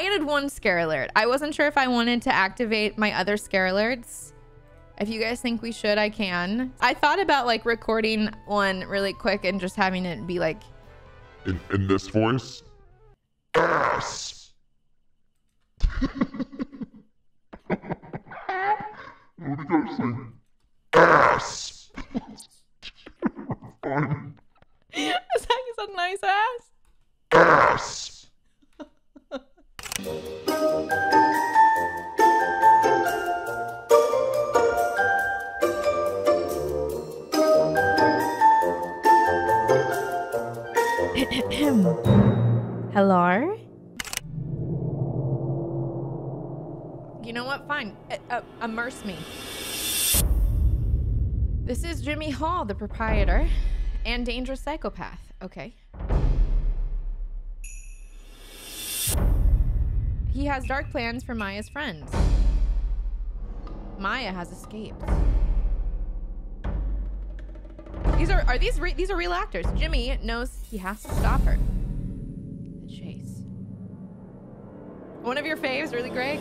I added one scare alert. I wasn't sure if I wanted to activate my other scare alerts. If you guys think we should, I can. I thought about like recording one really quick and just having it be like... In this voice? Yes! What did I say? Ass! Is that you said nice ass? Ass! Hello? You know what? Fine. Immerse me. This is Jimmy Hall, the proprietor and dangerous psychopath. Okay. He has dark plans for Maya's friends. Maya has escaped. These are real actors. Jimmy knows he has to stop her. The chase. One of your faves, really great.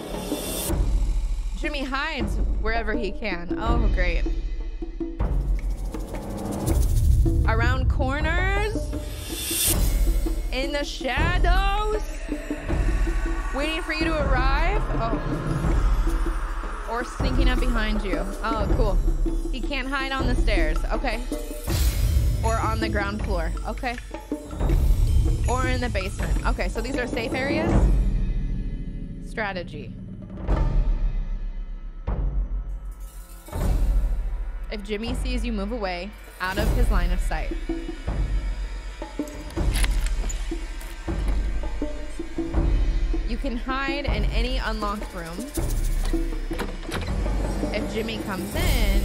Jimmy hides wherever he can. Oh, great. Around corners, in the shadows, waiting for you to arrive. Oh, or sneaking up behind you. Oh, cool. He can't hide on the stairs. Okay. Or on the ground floor. Okay. Or in the basement. Okay, so these are safe areas. Strategy. If Jimmy sees you move away, out of his line of sight. You can hide in any unlocked room. If Jimmy comes in,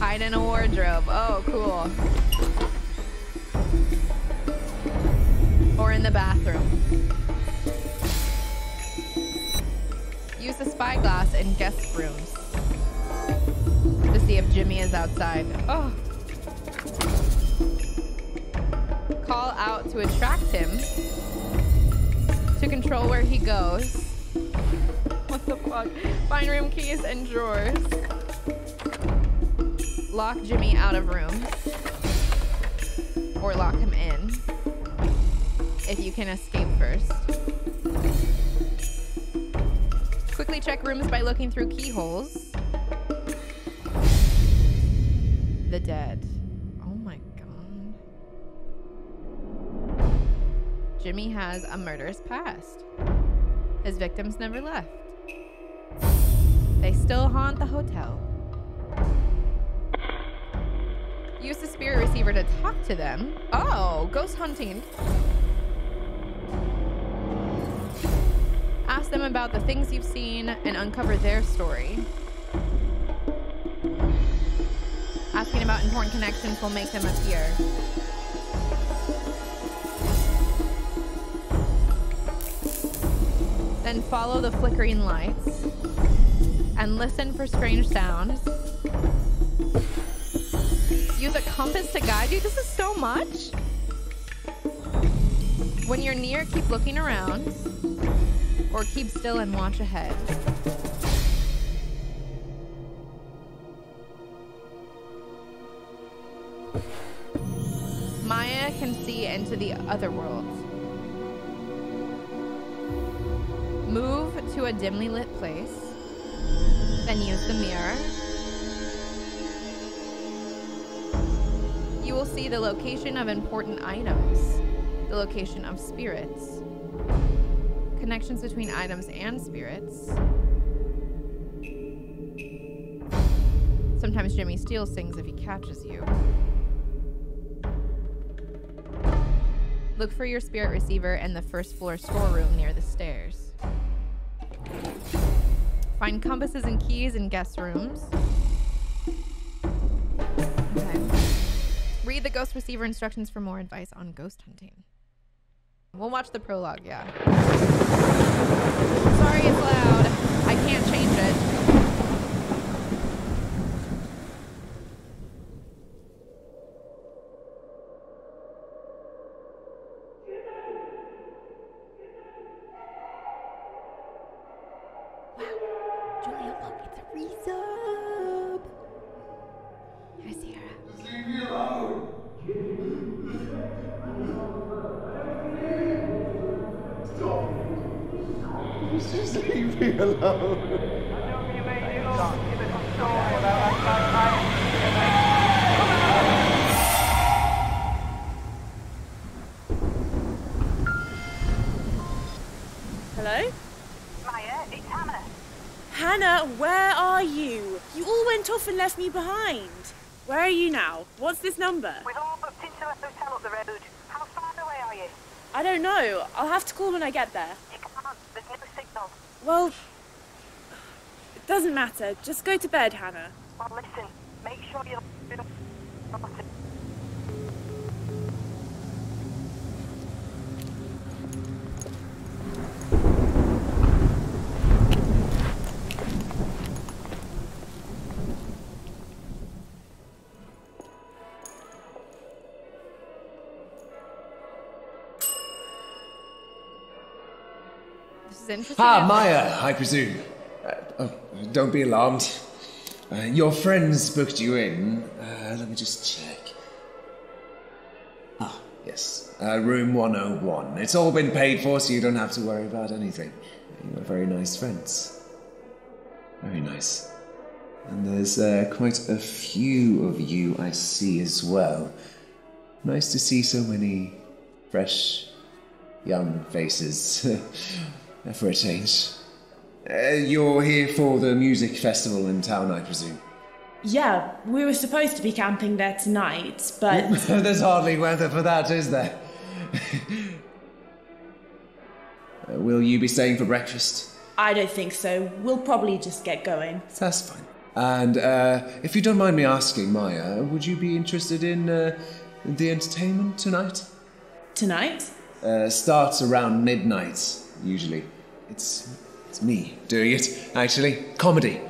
hide in a wardrobe. Oh, cool. Or in the bathroom. Use the spyglass in guest rooms to see if Jimmy is outside. Oh. Call out to attract him, to control where he goes. What the fuck? Find room keys and drawers. Lock Jimmy out of rooms, or lock him in if you can escape first. Quickly check rooms by looking through keyholes. The dead. Oh my god. Jimmy has a murderous past. His victims never left. They still haunt the hotel. Use the spirit receiver to talk to them. Oh, ghost hunting. Ask them about the things you've seen and uncover their story. Asking about important connections will make them appear. Then follow the flickering lights and listen for strange sounds. Use a compass to guide you. This is so much. When you're near, keep looking around. Or keep still and watch ahead. Maya can see into the other world. Move to a dimly lit place, then use the mirror. You will see the location of important items, the location of spirits, connections between items and spirits. Sometimes Jimmy Steele sings if he catches you. Look for your spirit receiver in the first floor storeroom near the stairs. Find compasses and keys in guest rooms. Okay. Read the ghost receiver instructions for more advice on ghost hunting. We'll watch the prologue, yeah. Sorry it's loud. I can't change it. What's up? Here's Sierra. Just leave me alone! Stop! Just leave me alone! I know you made it up. Give us a story about that. Hello? Maya, it's Hannah. Hannah, where are you? You all went off and left me behind. Where are you now? What's this number? We've all booked into a hotel up the road. How far away are you? I don't know. I'll have to call when I get there. You can't. There's no signal. Well, it doesn't matter. Just go to bed, Hannah. Well, listen. Make sure you're... Ah, Maya, I presume. Don't be alarmed. Your friends booked you in. Let me just check. Ah, yes. Room 101. It's all been paid for, so you don't have to worry about anything. You are very nice friends. Very nice. And there's quite a few of you I see as well. Nice to see so many fresh, young faces. For a change. You're here for the music festival in town, I presume? Yeah, we were supposed to be camping there tonight, but... There's hardly weather for that, is there? Will you be staying for breakfast? I don't think so. We'll probably just get going. That's fine. And if you don't mind me asking, Maya, would you be interested in the entertainment tonight? Tonight? Starts around midnight, usually. It's me doing it, actually. Comedy.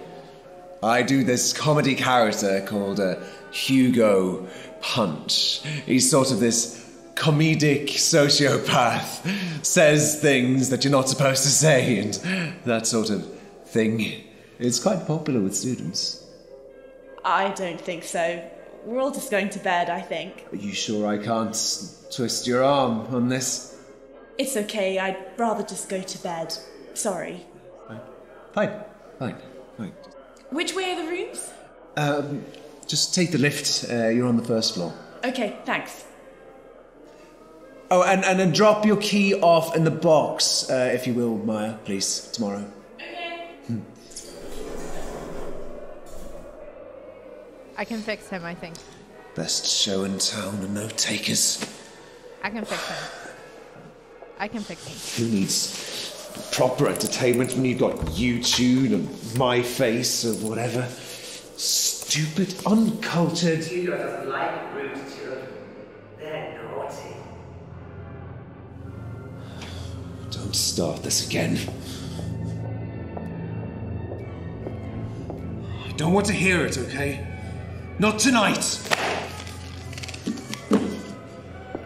I do this comedy character called Hugo Punch. He's sort of this comedic sociopath. Says things that you're not supposed to say and that sort of thing. It's quite popular with students. I don't think so. We're all just going to bed, I think. Are you sure I can't twist your arm on this? It's okay, I'd rather just go to bed. Sorry. Fine. Which way are the rooms? Just take the lift. You're on the first floor. Okay, thanks. Oh, and then drop your key off in the box, if you will, Maya, please, tomorrow. Okay. I can fix him, I think. Best show in town and no takers. Who needs proper entertainment when you've got YouTube and My Face or whatever? Stupid, uncultured... You don't like rude children. They're naughty. Don't start this again. I don't want to hear it, okay? Not tonight!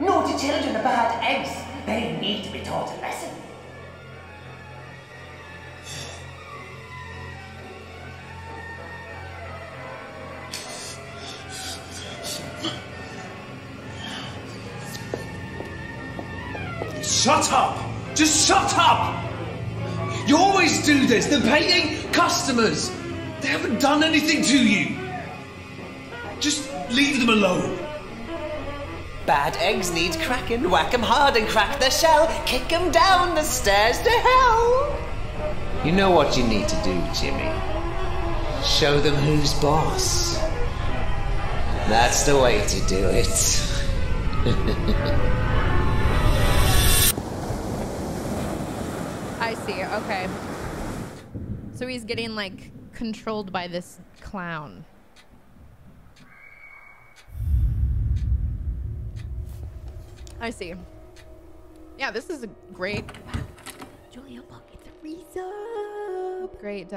Naughty children are bad eggs. They need to be taught a lesson. Shut up! Just shut up! You always do this. They're paying customers. They haven't done anything to you. Just leave them alone. Bad eggs need cracking, whack 'em hard and crack their shell, kick 'em down the stairs to hell. You know what you need to do, Jimmy. Show them who's boss. That's the way to do it. I see, okay. So he's getting, like, controlled by this clown. I see. Yeah, this is a great... Julia, look, it's a resub. Great,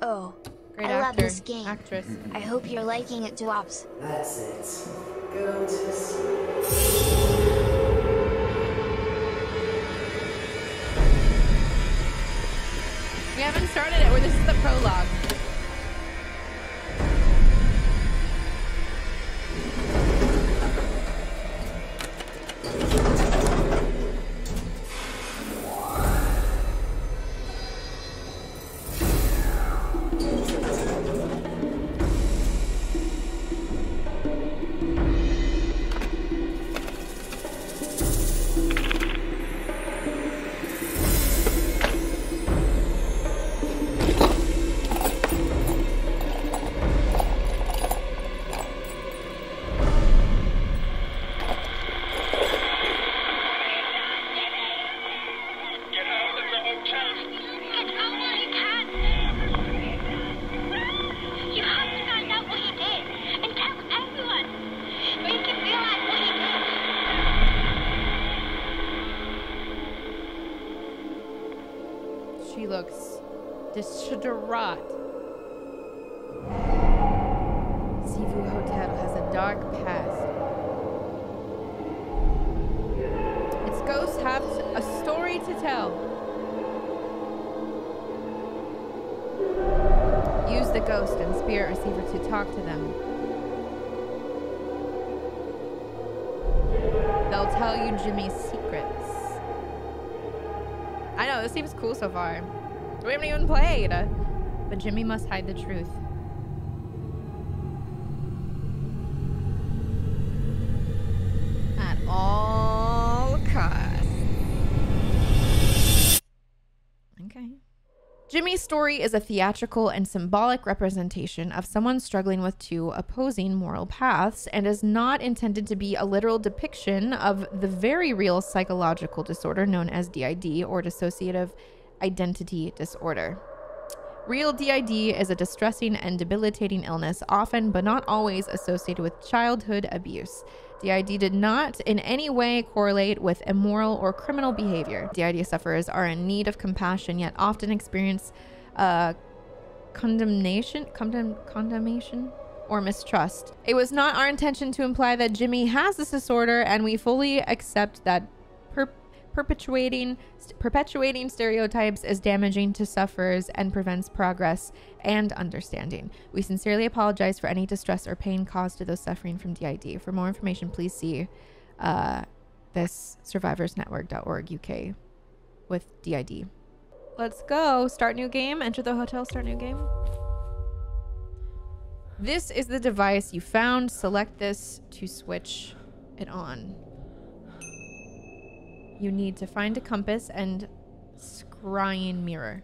Oh, great I actor, love this game. Actress. I hope you're liking it, Dwops. That's it. Go to sleep. We haven't started it. This is the prologue. She looks distraught. Seaview Hotel has a dark past. Its ghosts have a story to tell. Use the ghost and spirit receiver to talk to them. They'll tell you Jimmy's secrets. I know, this seems cool so far. We haven't even played. But Jimmy must hide the truth. At all costs. Okay. Jimmy's story is a theatrical and symbolic representation of someone struggling with two opposing moral paths and is not intended to be a literal depiction of the very real psychological disorder known as DID, or dissociative identity disorder. Real DID is a distressing and debilitating illness, often but not always associated with childhood abuse. DID did not in any way correlate with immoral or criminal behavior. DID sufferers are in need of compassion, yet often experience condemnation or mistrust. It was not our intention to imply that Jimmy has this disorder, and we fully accept that perpetuating stereotypes is damaging to sufferers and prevents progress and understanding. We sincerely apologize for any distress or pain caused to those suffering from DID. For more information, please see this survivorsnetwork.org.uk with DID. Let's go. Start new game. Enter the hotel. Start new game. This is the device you found. Select this to switch it on. You need to find a compass and scrying mirror.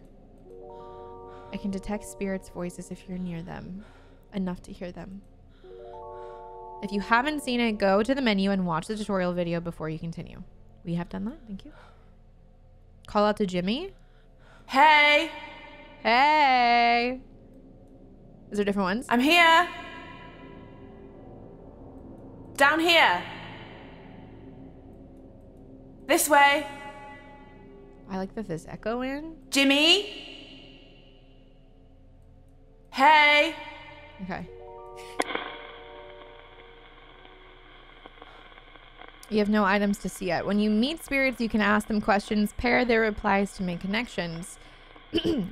I can detect spirits' voices if you're near them, enough to hear them. If you haven't seen it, go to the menu and watch the tutorial video before you continue. We have done that, thank you. Call out to Jimmy. Hey! Hey! Is there different ones? I'm here! Down here! This way. I like that there's echo in. Jimmy? Hey. Okay. You have no items to see yet. When you meet spirits, you can ask them questions, pair their replies to make connections.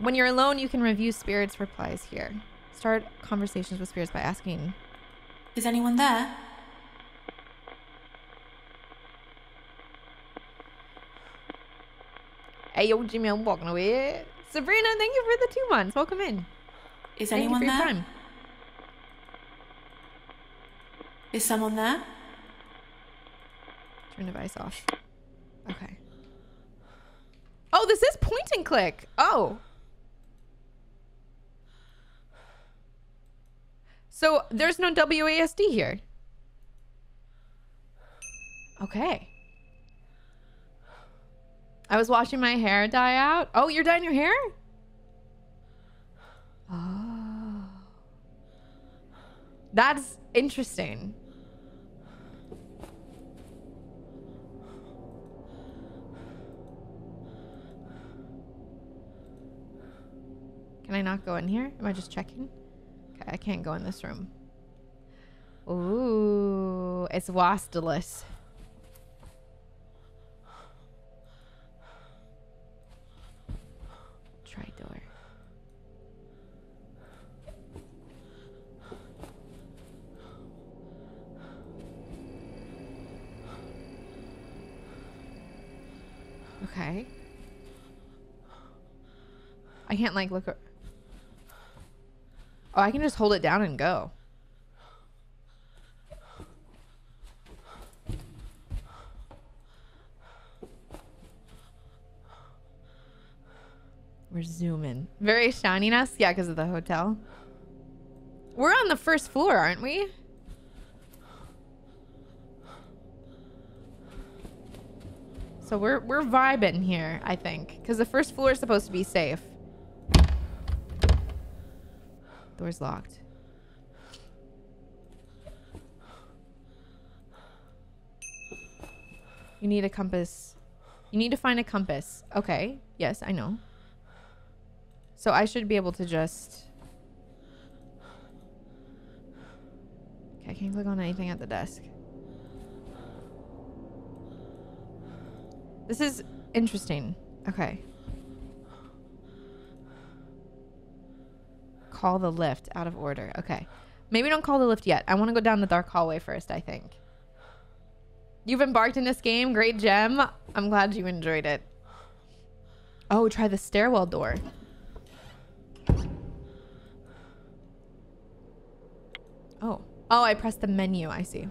When you're alone, you can review spirits' replies here. Start conversations with spirits by asking, is anyone there? Hey, yo, Jimmy, I'm walking away. Sabrina, thank you for the 2 months. Welcome in. Is anyone there? Is someone there? Turn device off. Okay. Oh, this is point and click. Oh. So there's no WASD here. Okay. I was watching my hair dye out. Oh, you're dyeing your hair? Oh. That's interesting. Can I not go in here? Am I just checking? Okay, I can't go in this room. Ooh, it's wasteless. Door. Okay. I can't like look. Oh, I can just hold it down and go. We're zooming. Very shining us? Yeah, because of the hotel. We're on the first floor, aren't we? So we're vibing here, I think. Because the first floor is supposed to be safe. Door's locked. You need a compass. You need to find a compass. Okay. Yes, I know. So I should be able to just... Okay, I can't click on anything at the desk. This is interesting. Okay. Call the lift out of order. Okay. Maybe don't call the lift yet. I want to go down the dark hallway first, I think. You've embarked in this game. Great gem. I'm glad you enjoyed it. Oh, try the stairwell door. Oh. Oh, I pressed the menu. I see.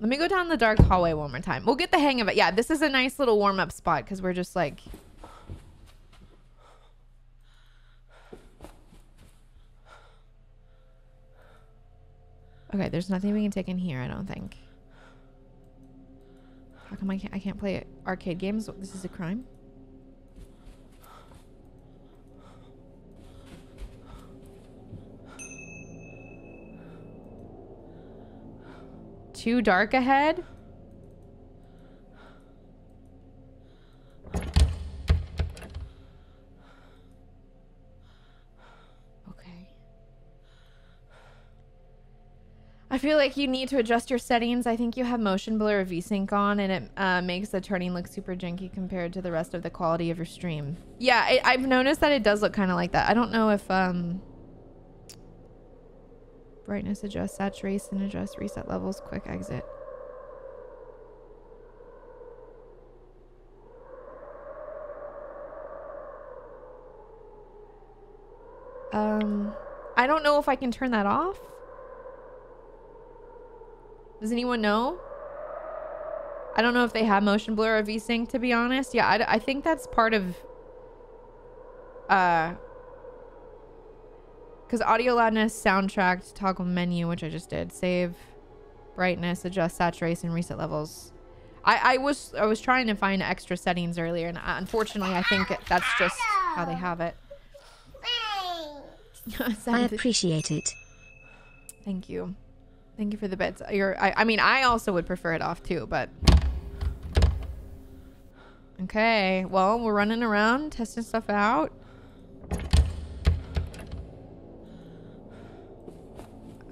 Let me go down the dark hallway one more time. We'll get the hang of it. Yeah, this is a nice little warm-up spot because we're just like... Okay, there's nothing we can take in here, I don't think. How come I can't play arcade games? This is a crime? Too dark ahead? Okay. I feel like you need to adjust your settings. I think you have motion blur or VSync on, and it makes the turning look super janky compared to the rest of the quality of your stream. Yeah, I've noticed that it does look kind of like that. I don't know if... Brightness adjust, saturation adjust, reset levels, quick exit. I don't know if I can turn that off. Does anyone know? I don't know if they have motion blur or VSync, to be honest. Yeah, I think that's part of... Because audio loudness, soundtrack, toggle menu, which I just did. Save, brightness, adjust, saturation, reset levels. I was trying to find extra settings earlier, and unfortunately, I think that's just how they have it. I appreciate it. Thank you. Thank you for the bits. I mean, I also would prefer it off too, but... Okay, well, we're running around, testing stuff out.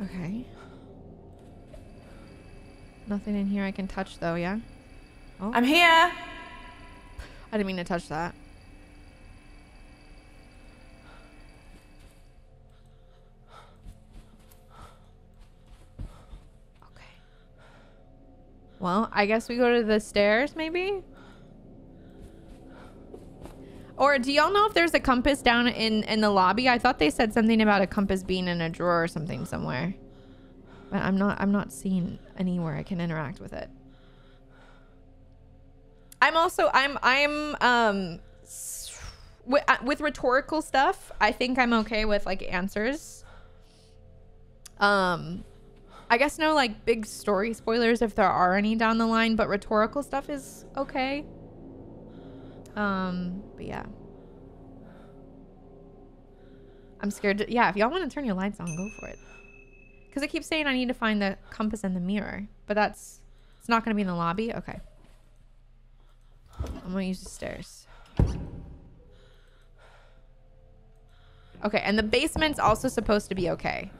Okay. Nothing in here I can touch though, yeah? Oh. I'm here! I didn't mean to touch that. Okay. Well, I guess we go to the stairs maybe? Or do y'all know if there's a compass down in the lobby? I thought they said something about a compass being in a drawer or something somewhere. But I'm not seeing anywhere I can interact with it. I'm with rhetorical stuff. I think I'm okay with like answers. I guess no like big story spoilers if there are any down the line, but rhetorical stuff is okay. But yeah. I'm scared to, yeah, if y'all want to turn your lights on, go for it. Because I keep saying I need to find the compass and the mirror, but that's, it's not going to be in the lobby? Okay. I'm going to use the stairs. Okay, and the basement's also supposed to be okay.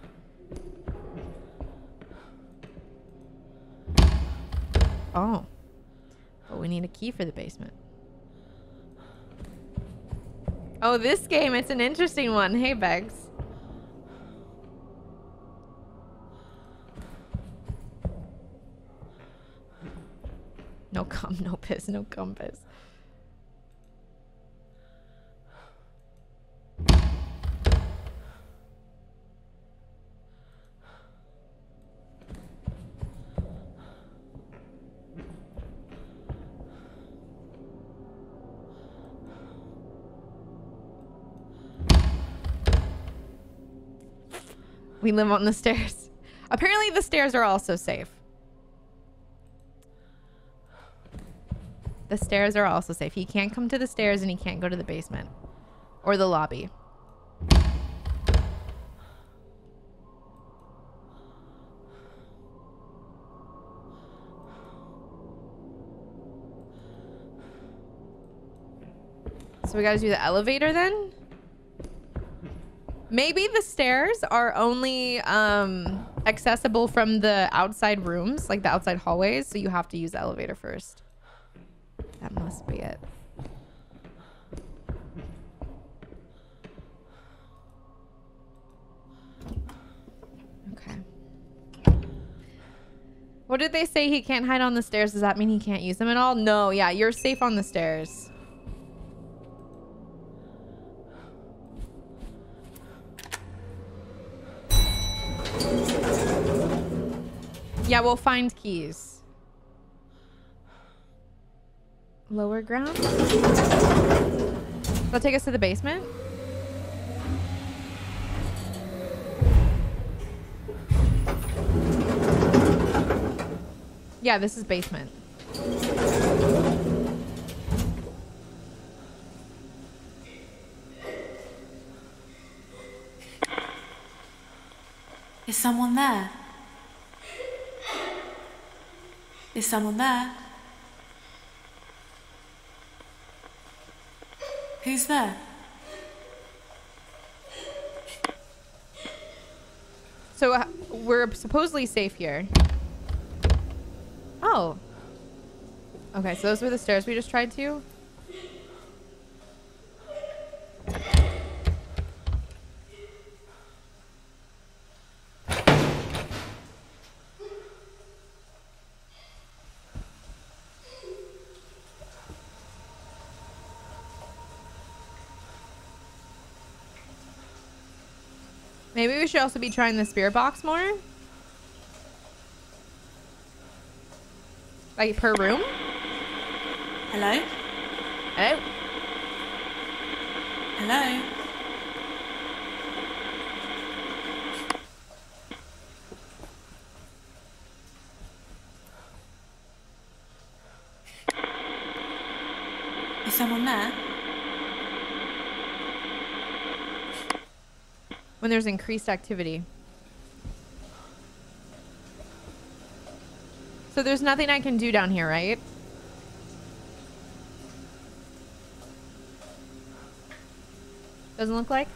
Oh. But we need a key for the basement. Oh, this game, it's an interesting one. Hey, Beggs. No cum, no piss, no compass. We live on the stairs. Apparently the stairs are also safe. The stairs are also safe. He can't come to the stairs and he can't go to the basement. Or the lobby. So we gotta do the elevator then? Maybe the stairs are only accessible from the outside rooms, like the outside hallways, so you have to use the elevator first. That must be it. Okay. What did they say? He can't hide on the stairs. Does that mean he can't use them at all? No, yeah, you're safe on the stairs. Yeah, we'll find keys. Lower ground? That'll take us to the basement. Yeah, this is basement. Is someone there? Is someone there? Who's there? So we're supposedly safe here. Oh. Okay, so those were the stairs we just tried to. Maybe we should also be trying the spirit box more. Like per room. Hello? Hello? Hello? Is someone there? When there's increased activity. So there's nothing I can do down here, right? Doesn't look like.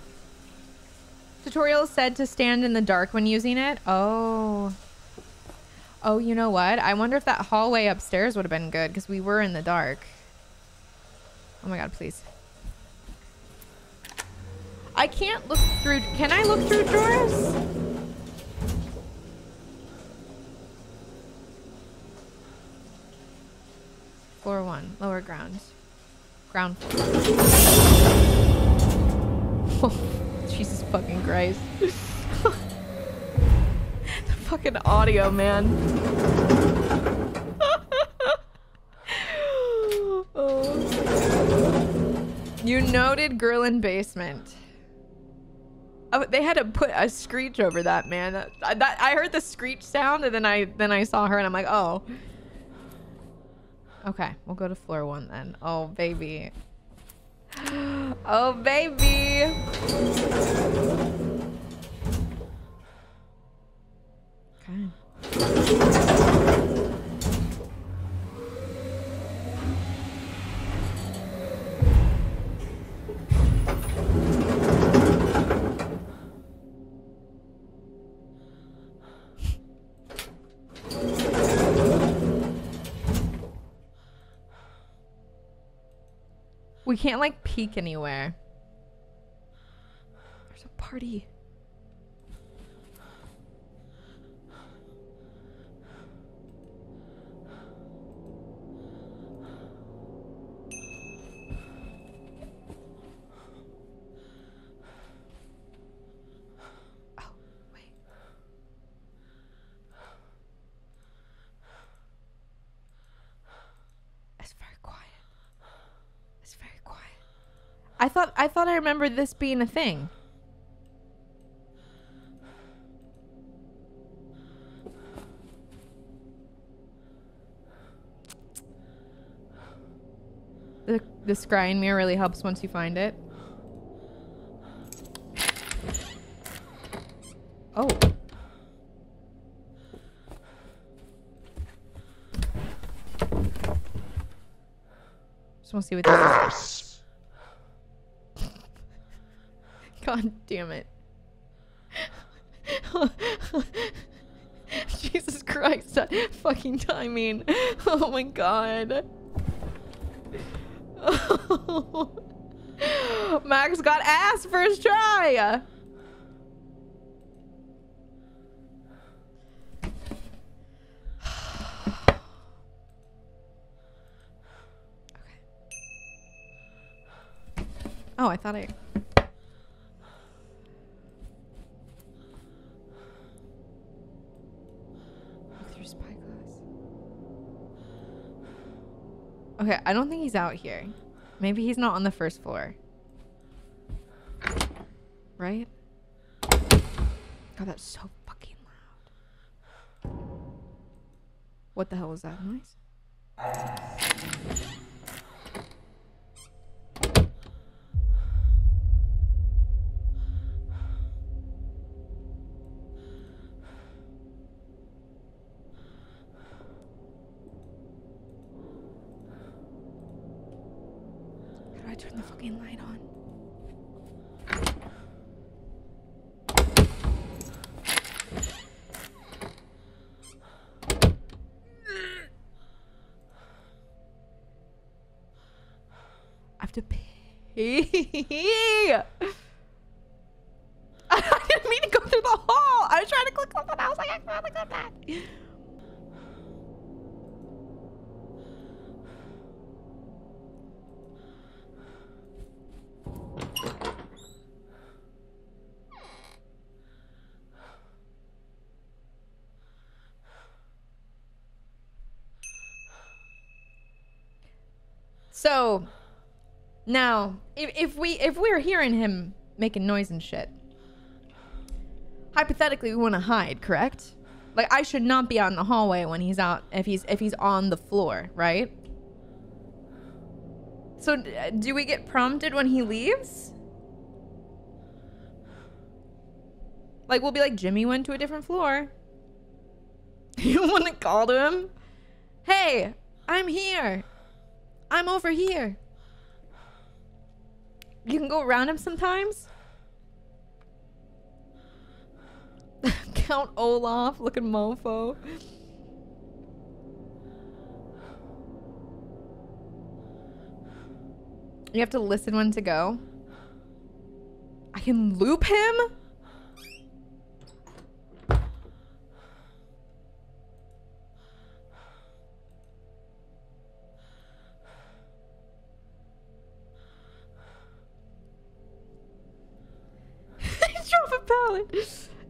Tutorial said to stand in the dark when using it. Oh. Oh, you know what? I wonder if that hallway upstairs would have been good because we were in the dark. Oh my God, please. I can't look through. Can I look through drawers? Floor one, lower ground. Ground floor. Oh, Jesus fucking Christ. The fucking audio, man. Oh. You noted girl in basement. Oh, they had to put a screech over that, man. I heard the screech sound, and then I saw her, and I'm like, oh. Okay, we'll go to floor one then. Oh baby. Oh baby. Okay. We can't like peek anywhere. There's a party. I thought I remembered this being a thing. The scrying mirror really helps once you find it. Oh. Just want to see what this is. God damn it. Jesus Christ, that fucking timing. Oh my God. Max got ass first try. Okay. Oh, I thought I... Okay, I don't think he's out here. Maybe he's not on the first floor. Right? God, that's so fucking loud. What the hell was that noise? Turn the fucking light on. I have to pee. I didn't mean to go through the hall. I was trying to click something. I was like, I can't click on that. So now if we're hearing him making noise and shit, hypothetically we want to hide, correct? Like I should not be out in the hallway when he's out, if he's on the floor, right? So do we get prompted when he leaves? Like we'll be like, Jimmy went to a different floor. You want to call to him? Hey, I'm here. I'm over here. You can go around him sometimes. Count Olaf, looking mofo. You have to listen when to go. I can loop him?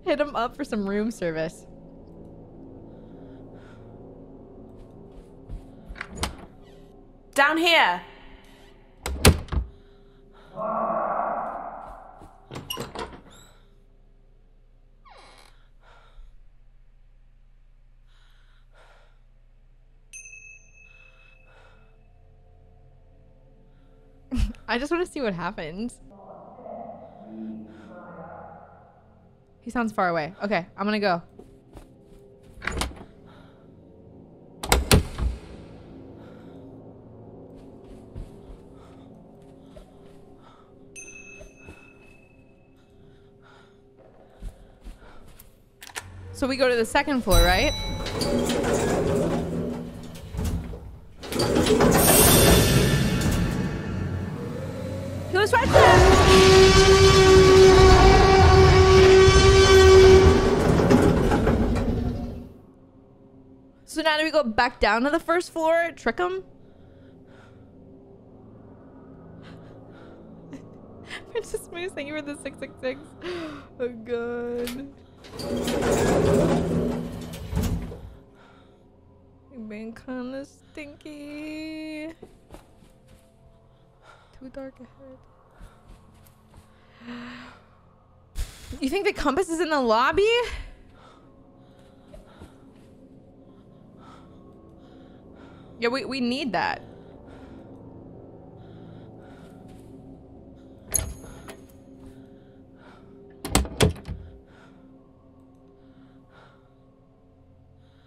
Hit him up for some room service. Down here. I just want to see what happens. He sounds far away. Okay, I'm gonna go. So we go to the second floor, right? He was right there! So now do we go back down to the first floor, trick him? Princess Moose, thank you for the 666. Oh, God. You've been kinda stinky. Too dark ahead. You think the compass is in the lobby? Yeah, we need that.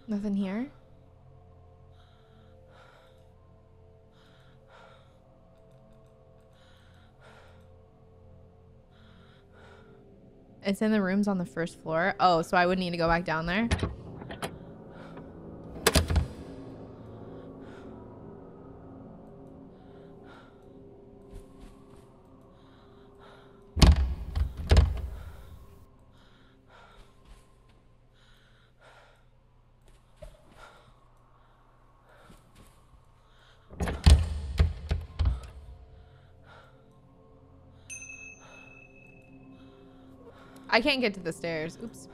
Nothing here. It's in the rooms on the first floor. Oh, so I would need to go back down there. I can't get to the stairs. Oops.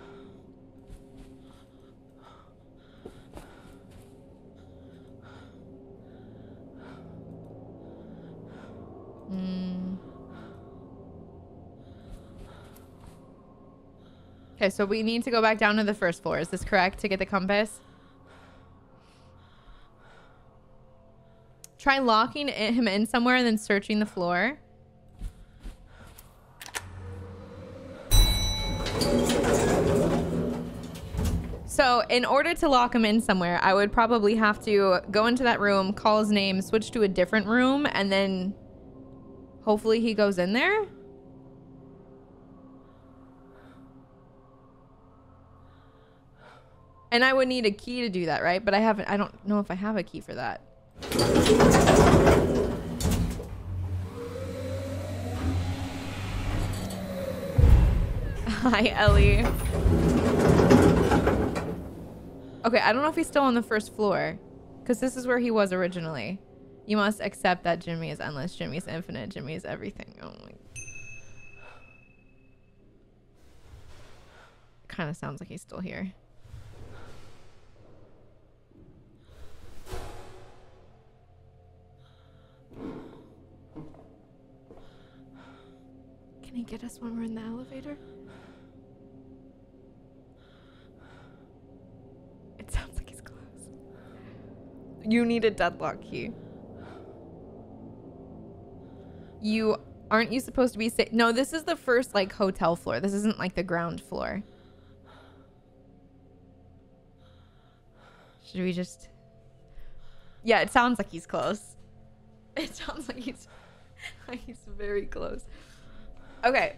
Okay, so we need to go back down to the first floor. Is this correct to get the compass? Try locking him in somewhere and then searching the floor. So in order to lock him in somewhere, I would probably have to go into that room, call his name, switch to a different room, and then hopefully he goes in there. And I would need a key to do that, right? But I haven't, I don't know if I have a key for that. Hi, Ellie. Okay, I don't know if he's still on the first floor, because this is where he was originally. You must accept that Jimmy is endless, Jimmy's infinite, Jimmy is everything. Oh my. Kind of sounds like he's still here. Can he get us when we're in the elevator? It sounds like he's close. You need a deadlock key. You aren't you supposed to be safe? No, this is the first like hotel floor. This isn't like the ground floor. Should we just? Yeah, it sounds like he's close. It sounds like he's very close. Okay.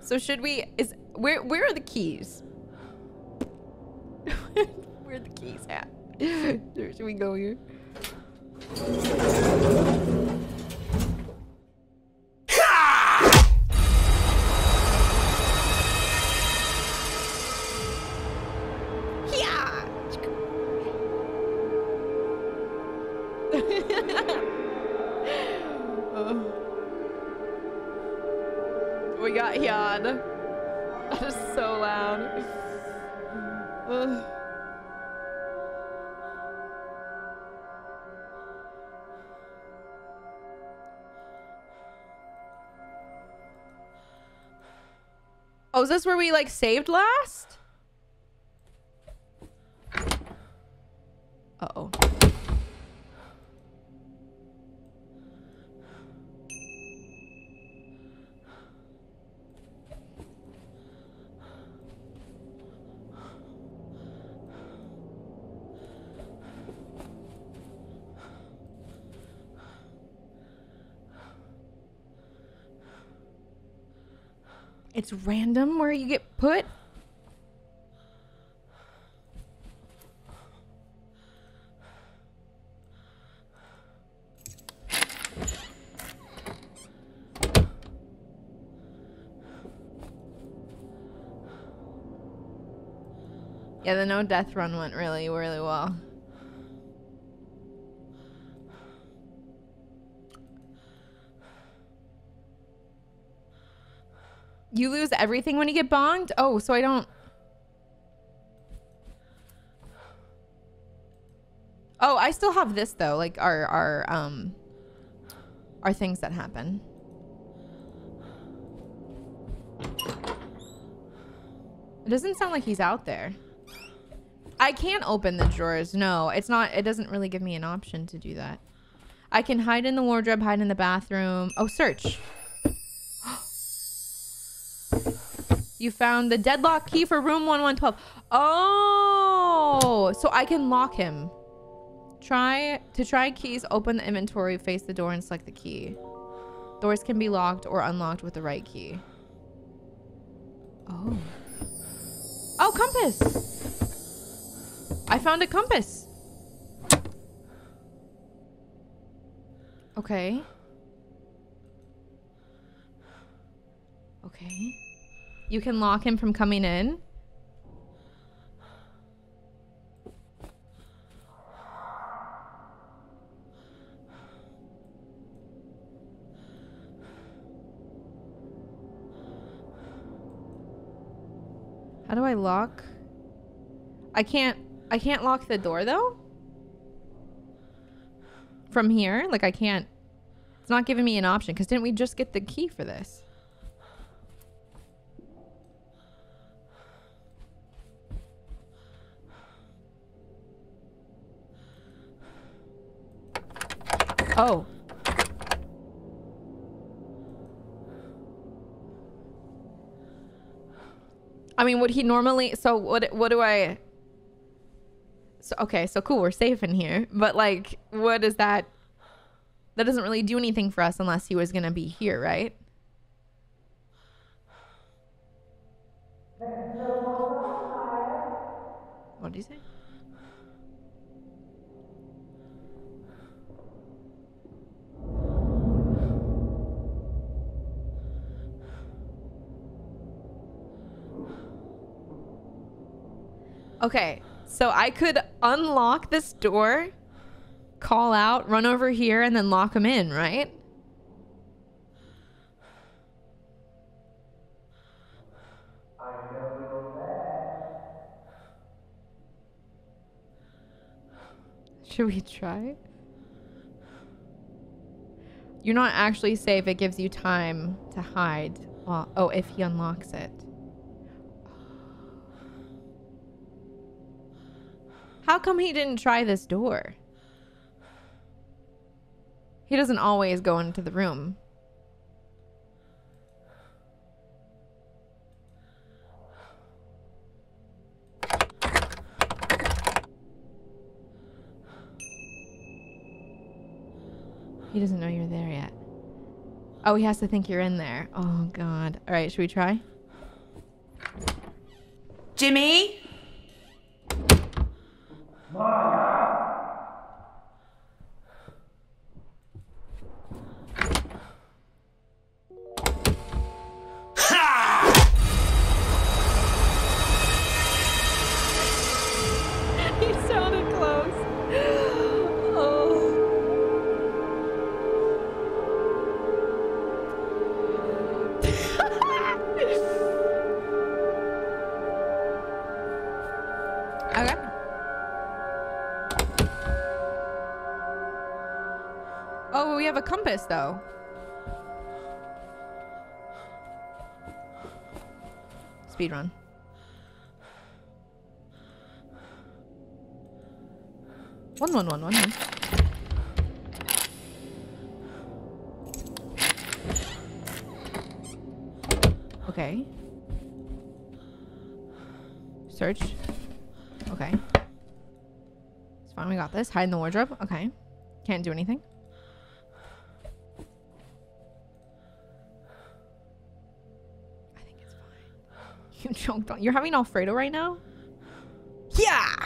So should we? Is where are the keys? Where are the keys at? Should we go here? We got Hyun. That is so loud. Ugh. Oh, is this where we like saved last? Uh-oh. It's random where you get put. Yeah, the no death run went really, really well. You lose everything when you get bonged? Oh, so I don't. Oh, I still have this though, like our things that happen. It doesn't sound like he's out there. I can't open the drawers. No, it's not. It doesn't really give me an option to do that. I can hide in the wardrobe, hide in the bathroom. Oh, search. You found the deadlock key for room 1112. Oh, so I can lock him. Try keys, open the inventory, face the door, and select the key. Doors can be locked or unlocked with the right key. Oh. Oh, compass! I found a compass! Okay. Okay. You can lock him from coming in. How do I lock? I can't lock the door though? From here? Like I can't. It's not giving me an option because didn't we just get the key for this? Oh. I mean, would he normally... So, what do I... So, okay, so cool, we're safe in here. But, like, what is that... That doesn't really do anything for us unless he was going to be here, right? What did he say? Okay, so I could unlock this door, call out, run over here, and then lock him in, right? I know you're there. Should we try? You're not actually safe. It gives you time to hide. Well, oh, if he unlocks it. How come he didn't try this door? He doesn't always go into the room. He doesn't know you're there yet. Oh, he has to think you're in there. Oh, God. All right, should we try? Jimmy? Maya! He sounded close. Oh. Okay. Oh, we have a compass, though. Speedrun. One. Okay. Search. Okay. It's fine, we got this. Hide in the wardrobe. Okay. Can't do anything. You choked on. You're having Alfredo right now? Yeah!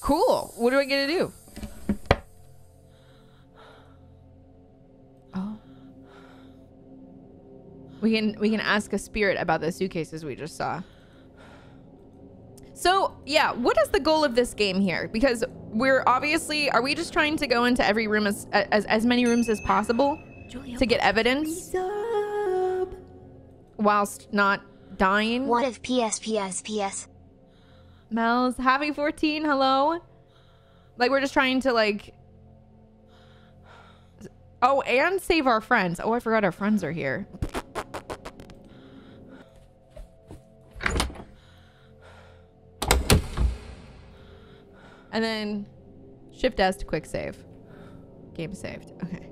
Cool. What do I get to do? We can ask a spirit about the suitcases we just saw. So, yeah, what is the goal of this game here? Because we're obviously... Are we just trying to go into every room as many rooms as possible to get evidence? Whilst not dying? What if PS? Mel's happy 14, hello? Like, we're just trying to, like... Oh, and save our friends. Oh, I forgot our friends are here. And then Shift S to quick save. Game saved. Okay.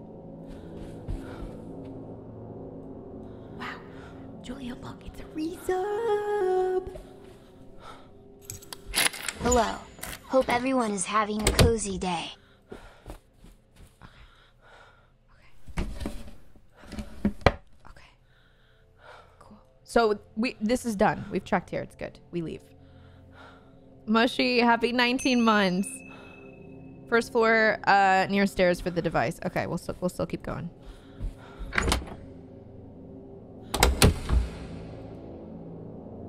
Julia Buck, it's a resub. Hello. Hope everyone is having a cozy day. Okay. Cool. So this is done. We've checked here. It's good. We leave. Mushy, happy 19 months. First floor, near stairs for the device. Okay, we'll still keep going.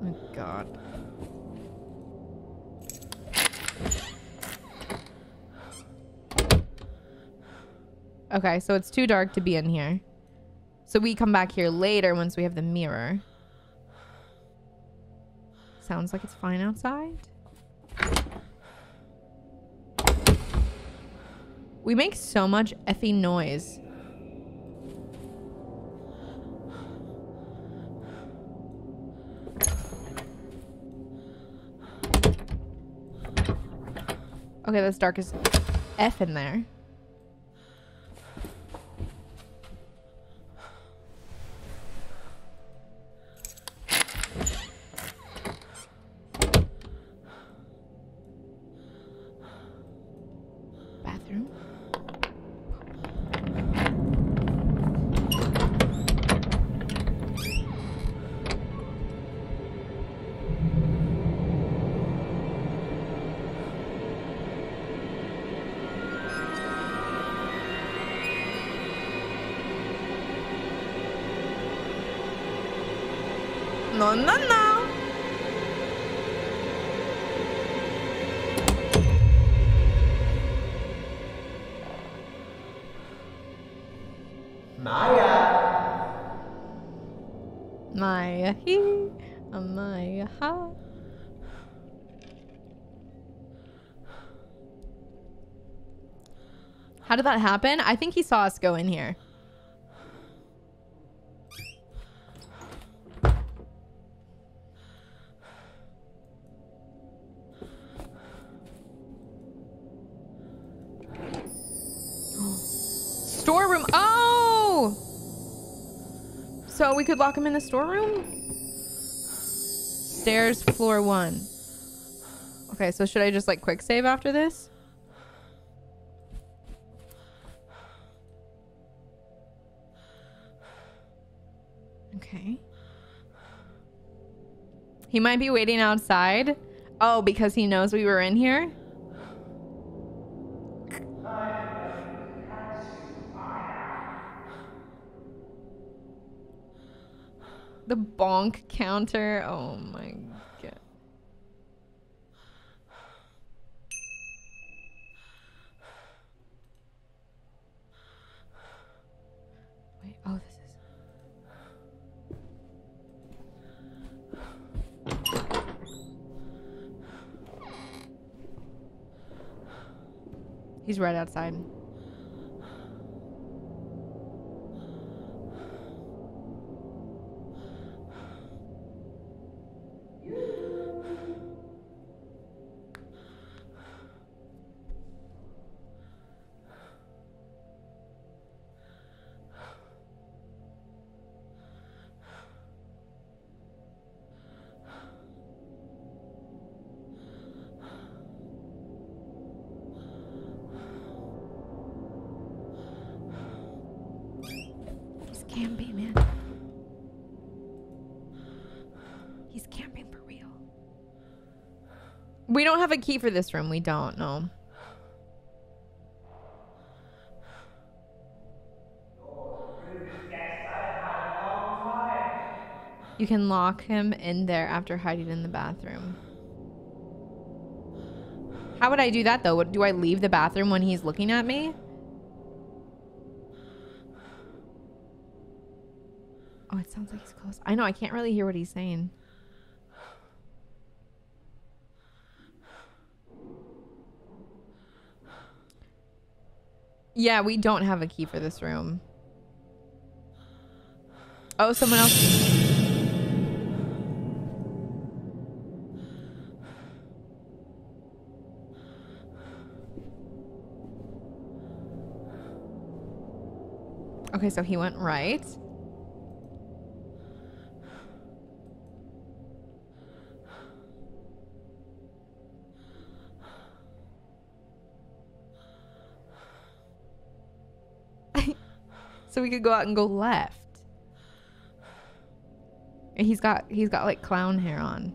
Oh God. Okay, so it's too dark to be in here. So we come back here later once we have the mirror. Sounds like it's fine outside. We make so much effing noise. Okay, that's dark as F in there. How did that happen? I think he saw us go in here. Storeroom. Oh! So we could lock him in the storeroom? Stairs, floor 1. Okay, so should I just like quick save after this? Okay. He might be waiting outside. Oh, because he knows we were in here? The bonk counter. Oh my God. Wait, oh, this is... He's right outside. We don't have a key for this room. We don't, no. You can lock him in there after hiding in the bathroom. How would I do that, though? What, do I leave the bathroom when he's looking at me? Oh, it sounds like he's close. I know. I can't really hear what he's saying. Yeah, we don't have a key for this room. Oh, someone else. Okay, so he went right. so we could go out and go left. And he's got like clown hair on.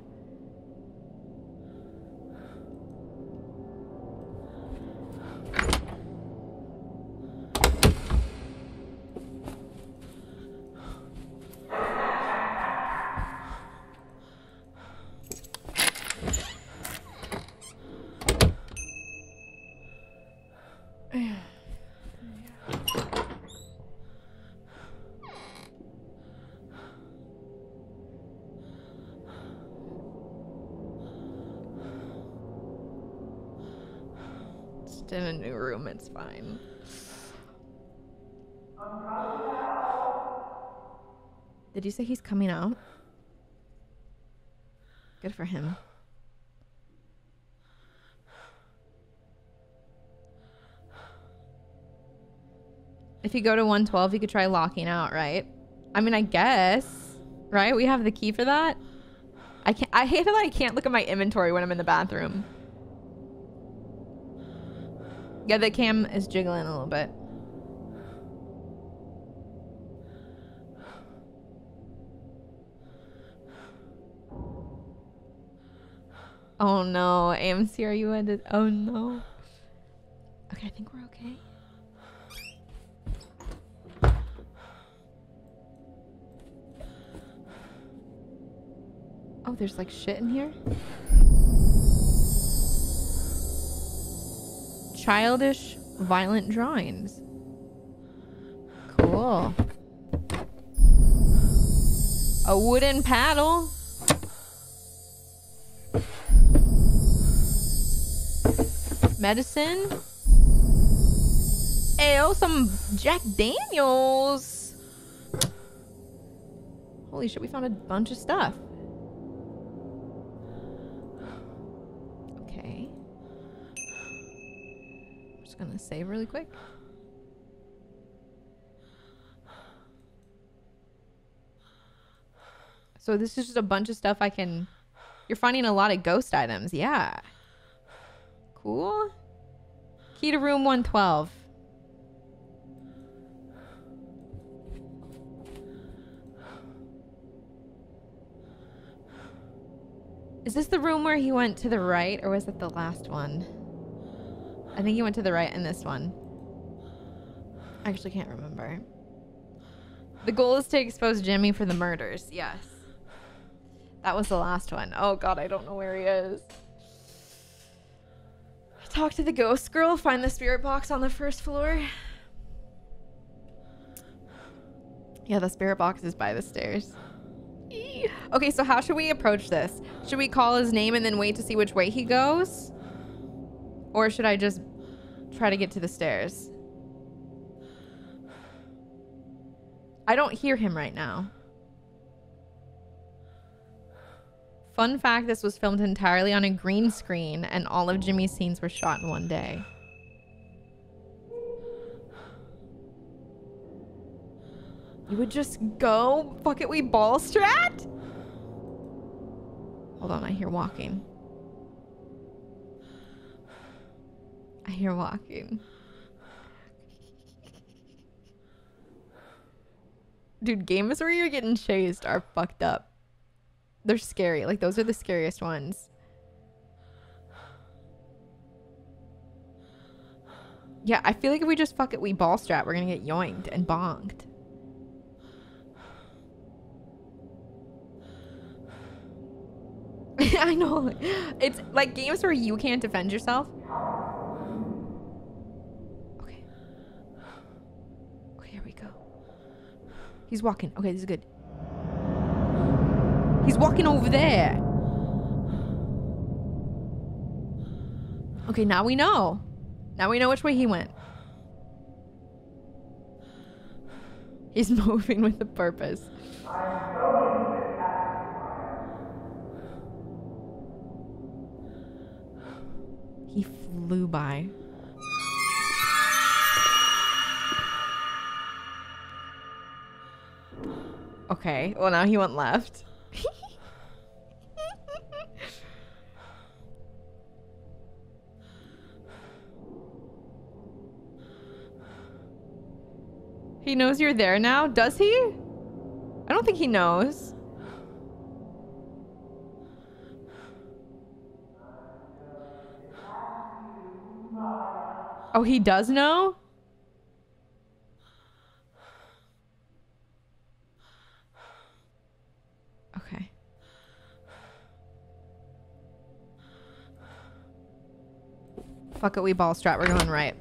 In a new room, it's fine. Did you say he's coming out? Good for him. If you go to 112, you could try locking out, right? I mean, I guess, right? We have the key for that. I hate that I can't look at my inventory when I'm in the bathroom. Yeah, the cam is jiggling a little bit. Oh no, AMC, are you ended? Oh no. Okay, I think we're okay. Oh, there's like shit in here? Childish, violent drawings. Cool. A wooden paddle. Medicine. Ew, some Jack Daniels. Holy shit, we found a bunch of stuff. Gonna save really quick. So this is just a bunch of stuff I can... You're finding a lot of ghost items. Yeah. Cool. Key to room 112. Is this the room where he went to the right, or was it the last one? I think he went to the right in this one. I actually can't remember. The goal is to expose Jimmy for the murders. Yes. That was the last one. Oh god, I don't know where he is. Talk to the ghost girl. Find the spirit box on the first floor. Yeah, the spirit box is by the stairs. Eee. Okay, so how should we approach this? Should we call his name and then wait to see which way he goes? Or should I just try to get to the stairs? I don't hear him right now. Fun fact, this was filmed entirely on a green screen and all of Jimmy's scenes were shot in one day. You would just go? Fuck it, we ball strat? Hold on, I hear walking. I hear walking. Dude, games where you're getting chased are fucked up. They're scary. Like, those are the scariest ones. Yeah, I feel like if we just fuck it, we ball strap, we're gonna get yoinked and bonked. I know. It's like games where you can't defend yourself. He's walking. Okay, this is good. He's walking over there. Okay, now we know. Now we know which way he went. He's moving with a purpose. He flew by. Okay, well now he went left. he knows you're there now? Does he? I don't think he knows. Oh, he does know? Okay. Fuck it, we ball strat. We're going right.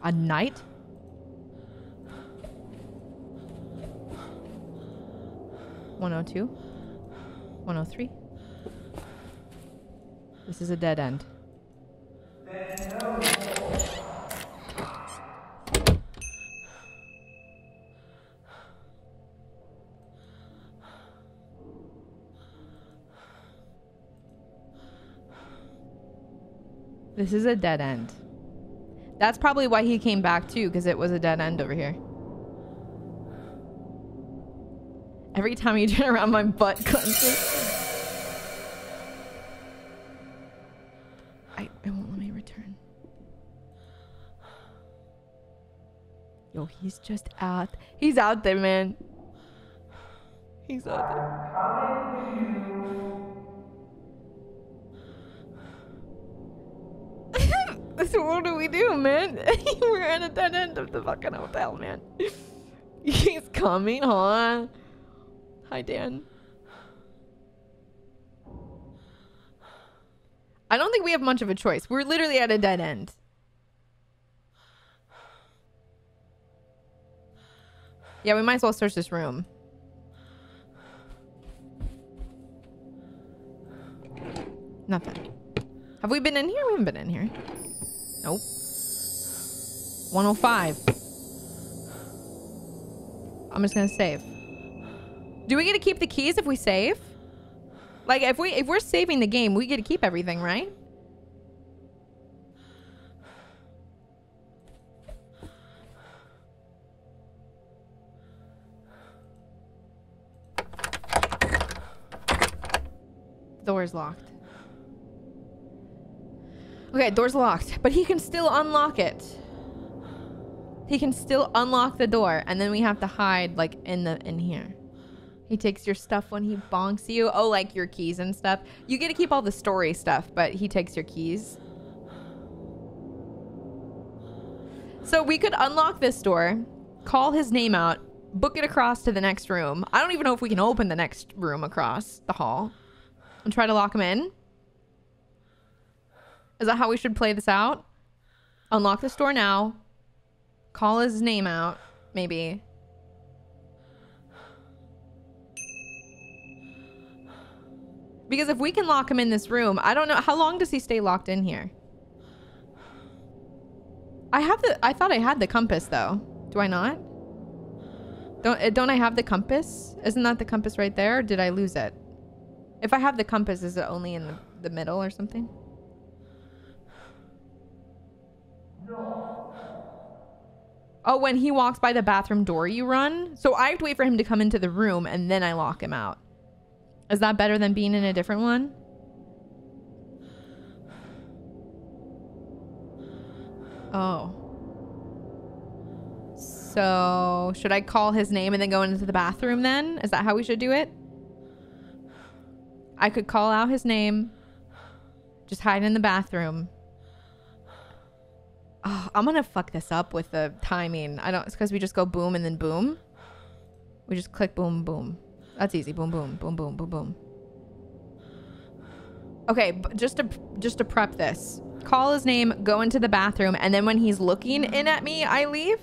A knight? $102. $103. This is a dead end. This is a dead end. That's probably why he came back too, because it was a dead end over here. Every time you turn around, my butt clenches. It won't let me return. Yo, he's just out. He's out there, man. He's out there. So what do we do, man? We're at a dead end of the fucking hotel, man. He's coming, huh? Hi, Dan. I don't think we have much of a choice. We're literally at a dead end. Yeah, we might as well search this room. Nothing. Have we been in here? We haven't been in here. Nope. 105. I'm just gonna save. Do we get to keep the keys if we save? Like, if we're saving the game, we get to keep everything, right? Door's locked. Okay, door's locked, but he can still unlock it. He can still unlock the door, and then we have to hide, like, in here. He takes your stuff when he bonks you. Oh, like your keys and stuff. You get to keep all the story stuff, but he takes your keys. So we could unlock this door, call his name out, book it across to the next room. I don't even know if we can open the next room across the hall and try to lock him in. Is that how we should play this out? Unlock this door now, call his name out, maybe. Because if we can lock him in this room, I don't know. How long does he stay locked in here? I thought I had the compass, though. Do I not? Don't I have the compass? Isn't that the compass right there? Or did I lose it? If I have the compass, is it only in the middle or something? No. Oh, when he walks by the bathroom door, you run? So I have to wait for him to come into the room, and then I lock him out. Is that better than being in a different one? Oh. So, should I call his name and then go into the bathroom then? Is that how we should do it? I could call out his name. Just hide in the bathroom. Oh, I'm gonna fuck this up with the timing. It's because we just go boom and then boom. We just click boom, boom. That's easy. Boom, boom, boom, boom, boom, boom. Okay, but just to prep this. Call his name, go into the bathroom, and then when he's looking in at me, I leave?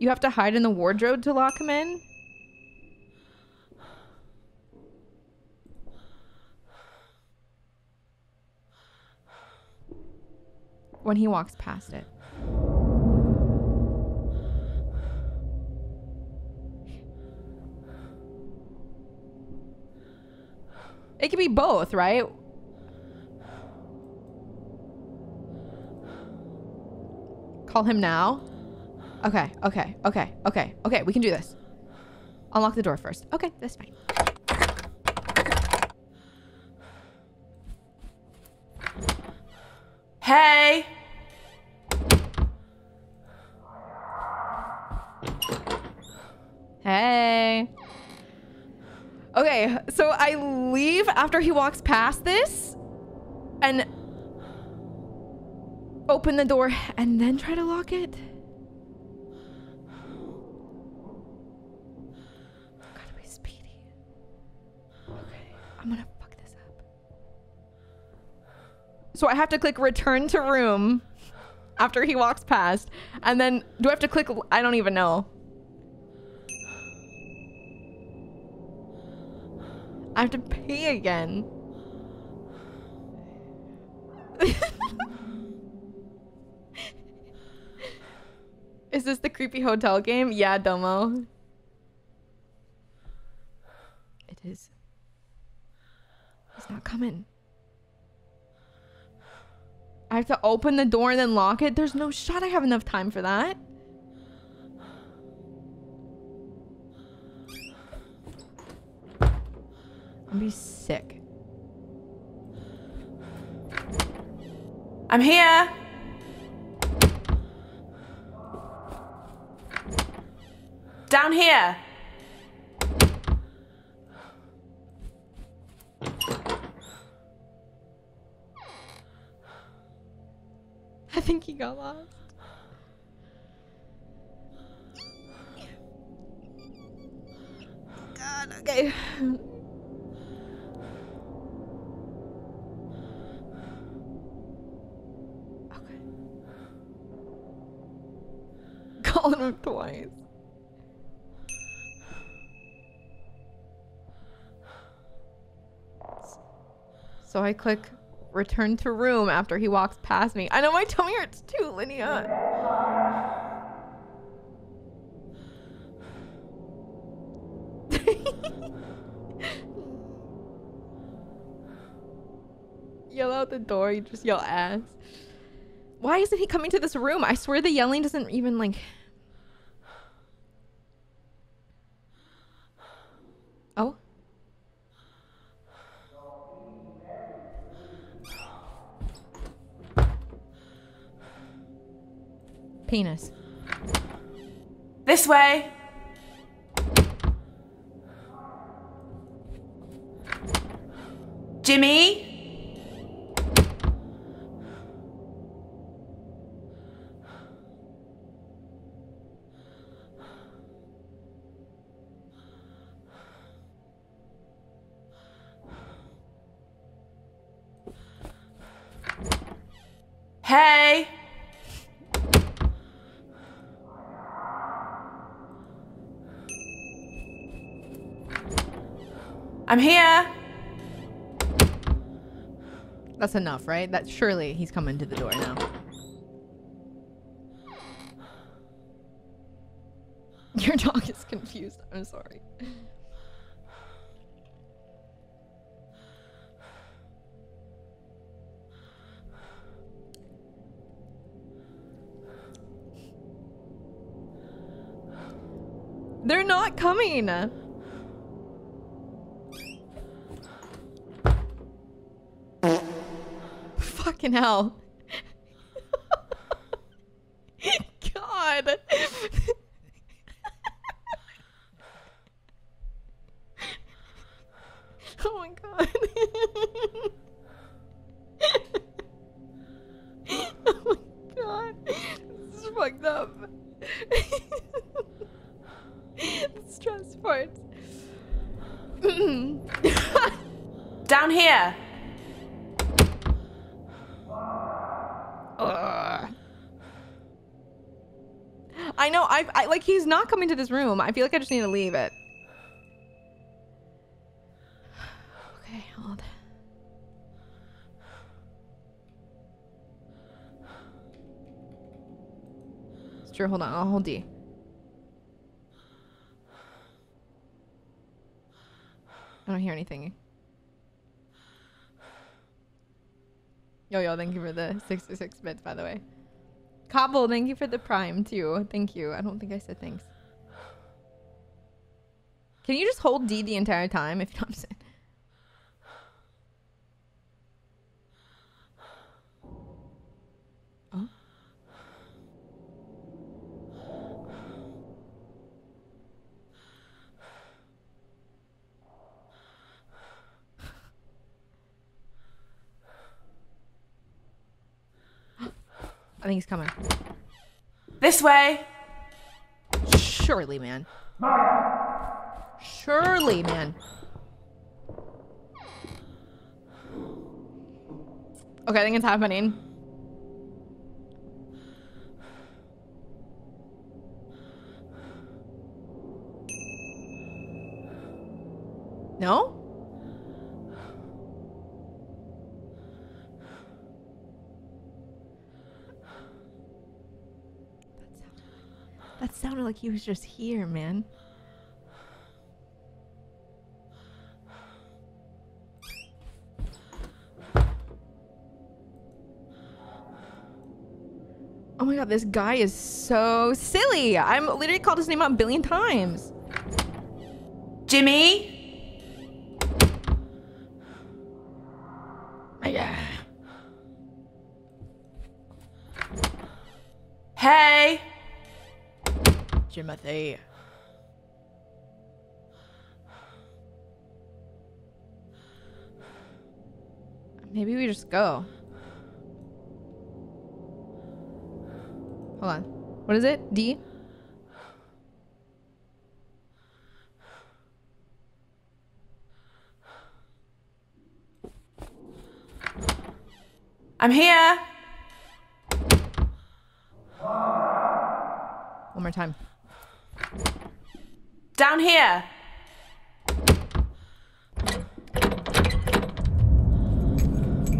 You have to hide in the wardrobe to lock him in? When he walks past it. It could be both, right? Call him now. Okay, okay, okay, okay, okay. We can do this. Unlock the door first. Okay, that's fine. Hey! Hey. Okay, so I leave after he walks past this and open the door and then try to lock it. Gotta be speedy. Okay, I'm gonna fuck this up. So I have to click return to room after he walks past. And then do I have to click? I don't even know. I have to pee again. Is this the creepy hotel game? Yeah, Domo. It is. It's not coming. I have to open the door and then lock it? There's no shot I have enough time for that. I'm gonna be sick. I'm here. Down here. I think he got lost. God, okay. Calling him twice. So I click return to room after he walks past me. I know my tummy hurts too, Linnea. Yell out the door, you just yell ass. Why isn't he coming to this room? I swear the yelling doesn't even like... Oh. Penis. This way. Jimmy? Hey! I'm here! That's enough, right? That surely he's coming to the door now. Your dog is confused. I'm sorry. They're not coming. Fucking hell. God. Oh my God. Oh my God. This is fucked up. Stress parts. Down here. I know. I like. He's not coming to this room. I feel like I just need to leave it. Okay, hold. It's true. Hold on. I'll hold D. I don't hear anything. Yo, thank you for the 66 bits, by the way. Cobble, thank you for the prime, too. Thank you. I don't think I said thanks. Can you just hold D the entire time if you know what I'm saying? think he's coming. This way. Surely, man. Surely, man. Okay, I think it's happening. No? That sounded like he was just here, man. Oh my god, this guy is so silly. I'm literally called his name out a billion times. Jimmy? Yeah. Hey, Jimothy. Maybe we just go. Hold on. What is it? D? I'm here. One more time. Down here. Get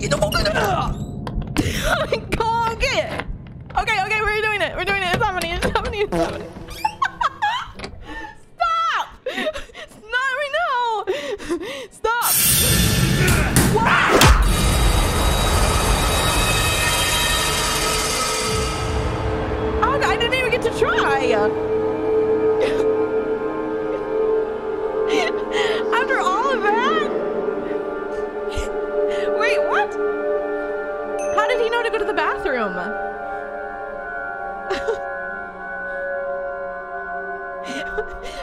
the fuck out of here. Oh my god, get it. Okay, okay, we're doing it. We're doing it. It's happening. It's happening. It's happening. Stop. Not right now. Stop. What? I didn't even get to try! After all of that? Wait, what? How did he know to go to the bathroom?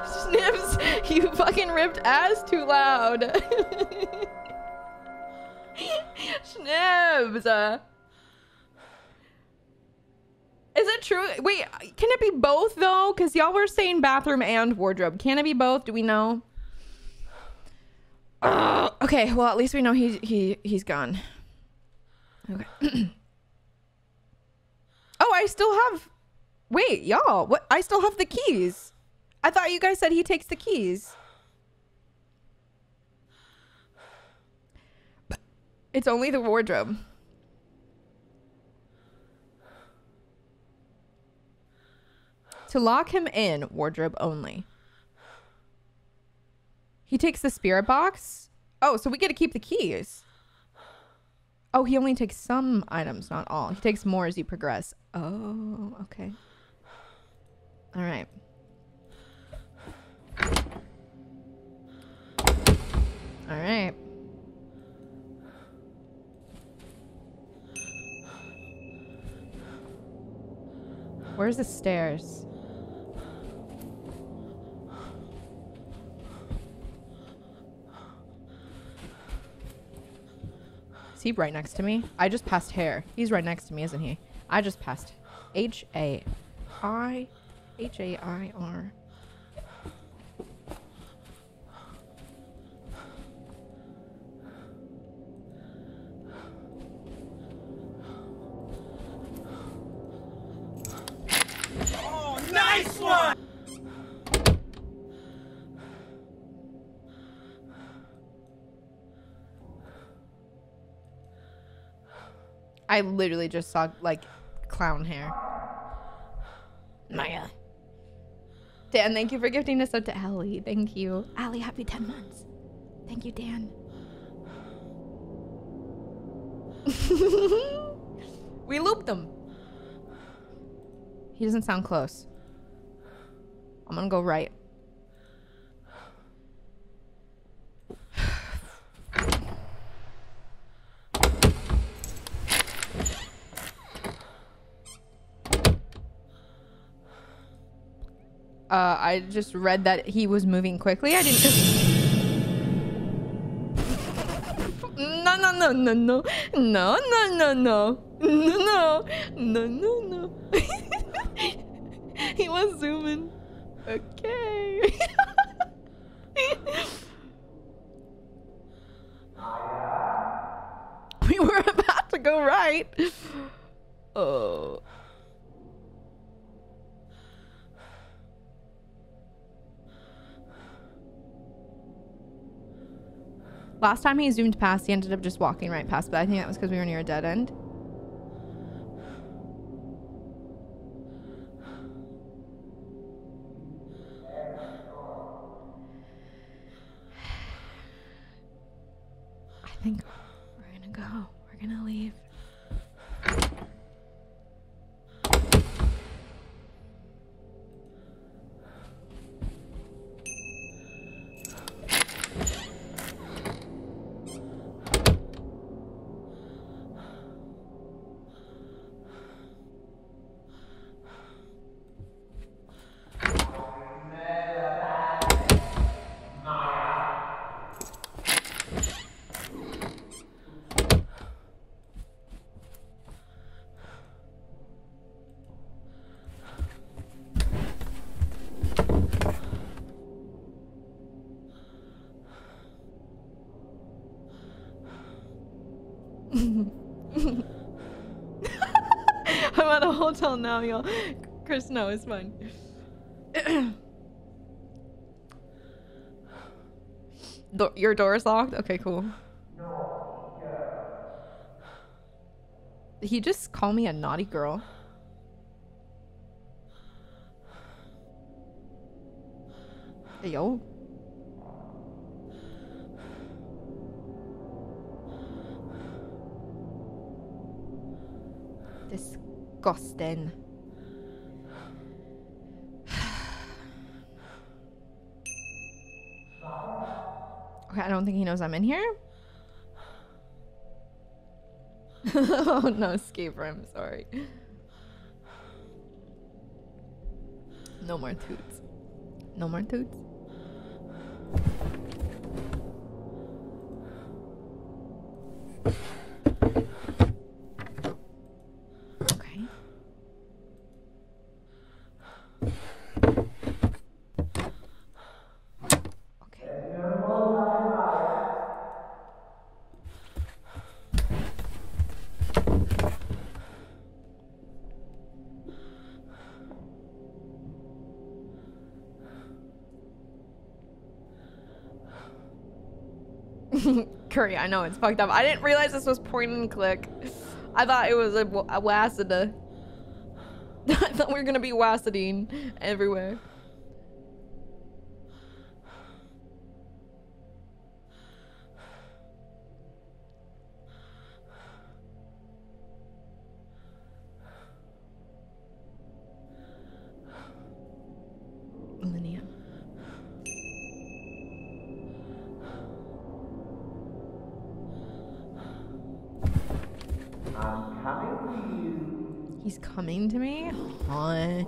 Snips, you fucking ripped ass too loud. Snips! Is it true? Wait, can it be both though? Because y'all were saying bathroom and wardrobe. Can it be both? Do we know? Okay, well at least we know he's gone. Okay. Oh, I still have... Wait, y'all, what? I still have the keys. I thought you guys said he takes the keys. But it's only the wardrobe. To lock him in, wardrobe only. He takes the spirit box? Oh, so we get to keep the keys. Oh, he only takes some items, not all. He takes more as you progress. Oh, okay. All right. All right. Where's the stairs? Is he right next to me? I just passed hair. He's right next to me, isn't he? I just passed H-A-I-R. Oh, nice one! I literally just saw, like, clown hair. Maya. Dan, thank you for gifting us out to Allie. Thank you. Allie, happy 10 months. Thank you, Dan. We looped him. He doesn't sound close. I'm gonna go right. I just read that he was moving quickly. I didn't. No, no, no, no, no, no, no, no, no. No. He was zooming. Okay. We were about to go right. Oh. Last time he zoomed past, he ended up just walking right past, but I think that was because we were near a dead end. I think we're gonna go. We're gonna leave. Hotel now, y'all. Chris, no, it's fine. Your door is locked? Okay, cool. No. Did he just call me a naughty girl? Yo. This. Disgusting. Okay, I don't think he knows I'm in here. Oh no, escape room, sorry. No more toots. No more toots. Curry, I know it's fucked up. I didn't realize this was point and click. I thought it was a wasada. I thought we were gonna be wasadine everywhere. To me? Hi.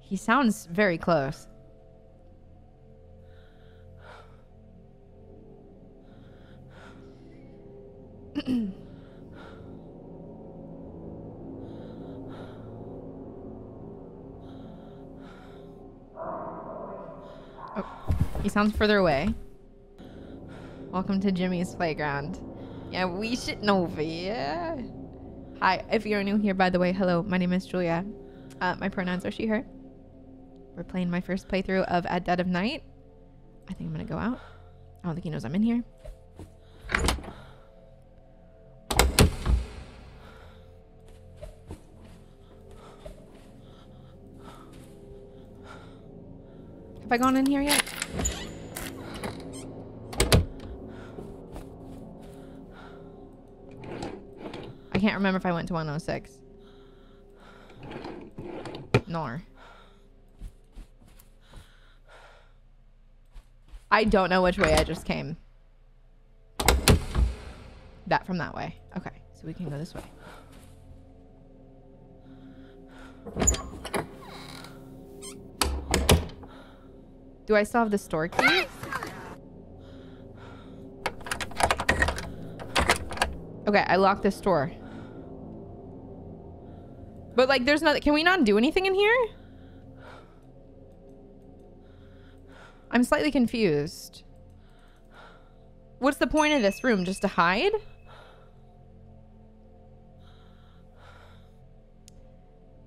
He sounds very close. Oh, he sounds further away. Welcome to Jimmy's Playground. Yeah, we should know here. Hi, if you're new here, by the way, hello, my name is Julia. My pronouns are she, her. We're playing my first playthrough of At Dead of Night. I think I'm gonna go out. I don't think he knows I'm in here. Have I gone in here yet? I can't remember if I went to 106. Nor. I don't know which way I just came. That from that way. Okay, so we can go this way. Do I still have the store key? Okay, I locked this door. But like, there's nothing. Can we not do anything in here? I'm slightly confused. What's the point of this room? Just to hide?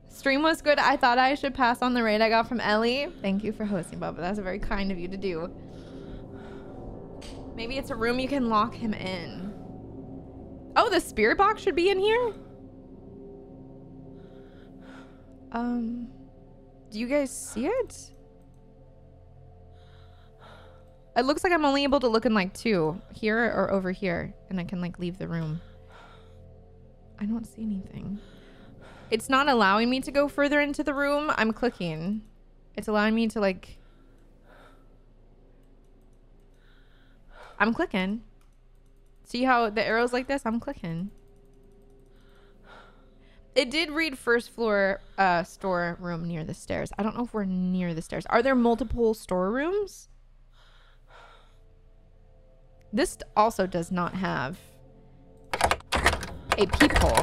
Stream was good. I thought I should pass on the raid I got from Ellie. Thank you for hosting, Bubba. That's very kind of you to do. Maybe it's a room you can lock him in. Oh, the spirit box should be in here? Do you guys see it? It looks like I'm only able to look in like two. Here or over here. And I can like leave the room. I don't see anything. It's not allowing me to go further into the room. I'm clicking. It's allowing me to like... I'm clicking. See how the arrow's like this? I'm clicking. It did read first floor storeroom near the stairs. I don't know if we're near the stairs. Are there multiple storerooms? This also does not have a peephole.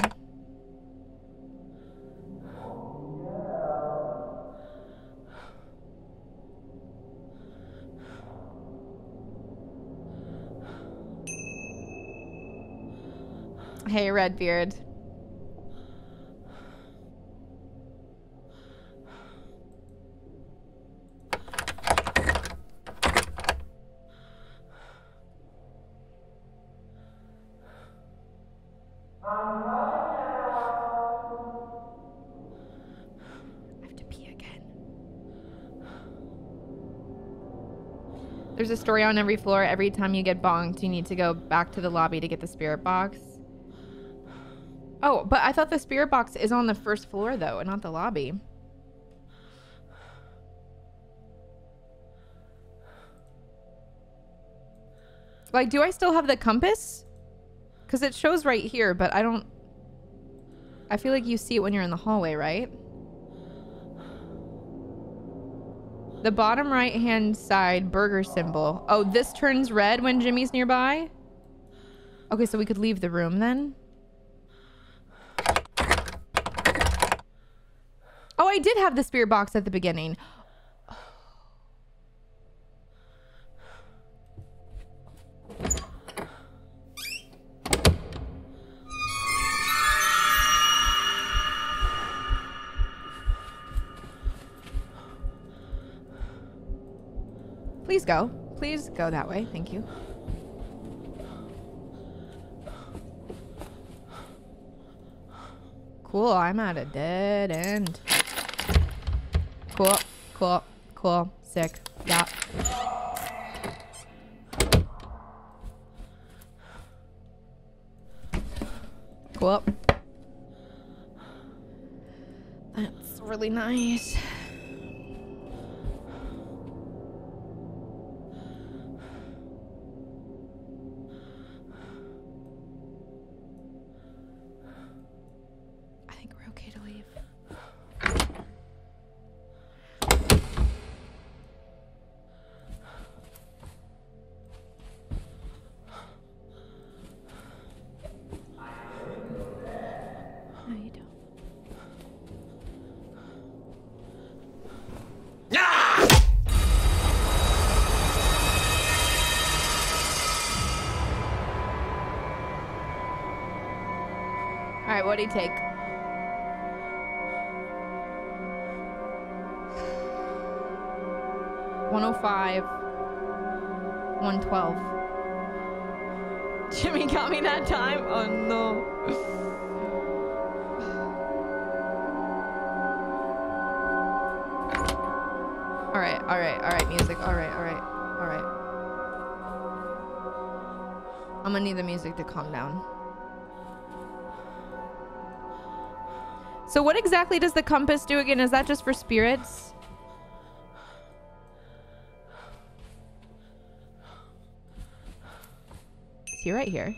Hey, Redbeard. There's a story on every floor. Every time you get bonked, you need to go back to the lobby to get the spirit box. Oh, but I thought the spirit box is on the first floor, though, and not the lobby. Like, do I still have the compass? Because it shows right here, but I don't... I feel like you see it when you're in the hallway, right? The bottom right-hand side burger symbol. Oh, this turns red when Jimmy's nearby? Okay, so we could leave the room then. Oh, I did have the spirit box at the beginning. Please go. Please go that way. Thank you. Cool. I'm at a dead end. Cool. Cool. Cool. Sick. Yeah. Cool. That's really nice. What'd he take? $105, $112. Jimmy got me that time. Oh no. Alright, alright, alright, music. Alright, alright, alright. I'm gonna need the music to calm down. So what exactly does the compass do again? Is that just for spirits? See right here.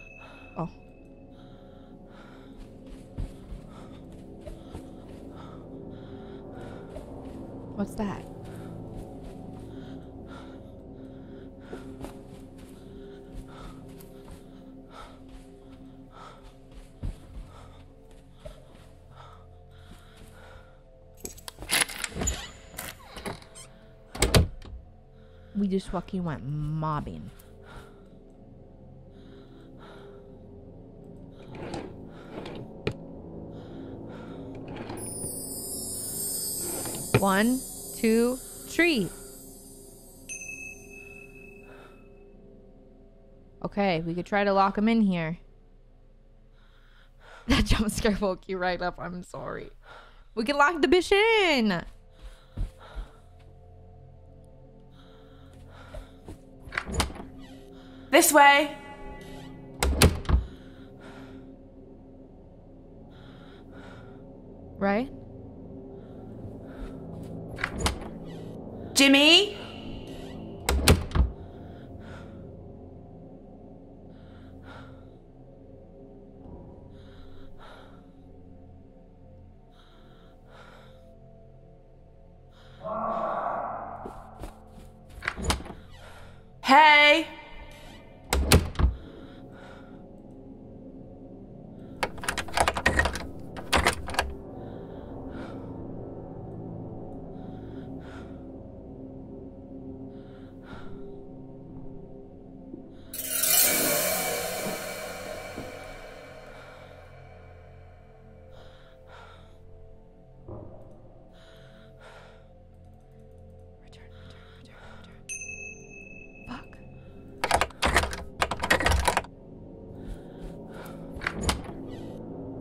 Oh. What's that? we just fucking went mobbing. One, two, three. Okay, we could try to lock him in here. That jump scare woke you right up. I'm sorry. We can lock the bitch in. This way. Right? Jimmy? Hey!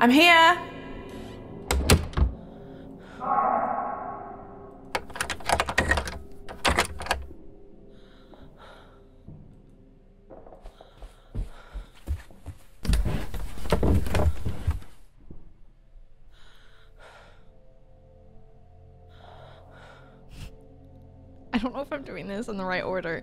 I'm here. I don't know if I'm doing this in the right order.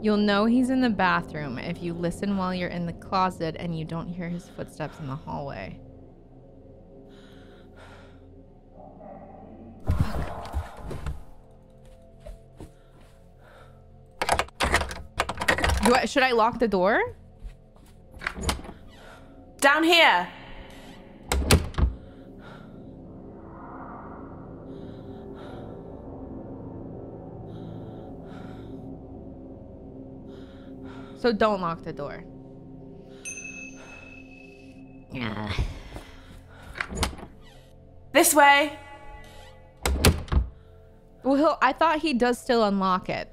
You'll know he's in the bathroom if you listen while you're in the closet and you don't hear his footsteps in the hallway. Should I lock the door? Down here. So don't lock the door. This way. Well, I thought he does still unlock it.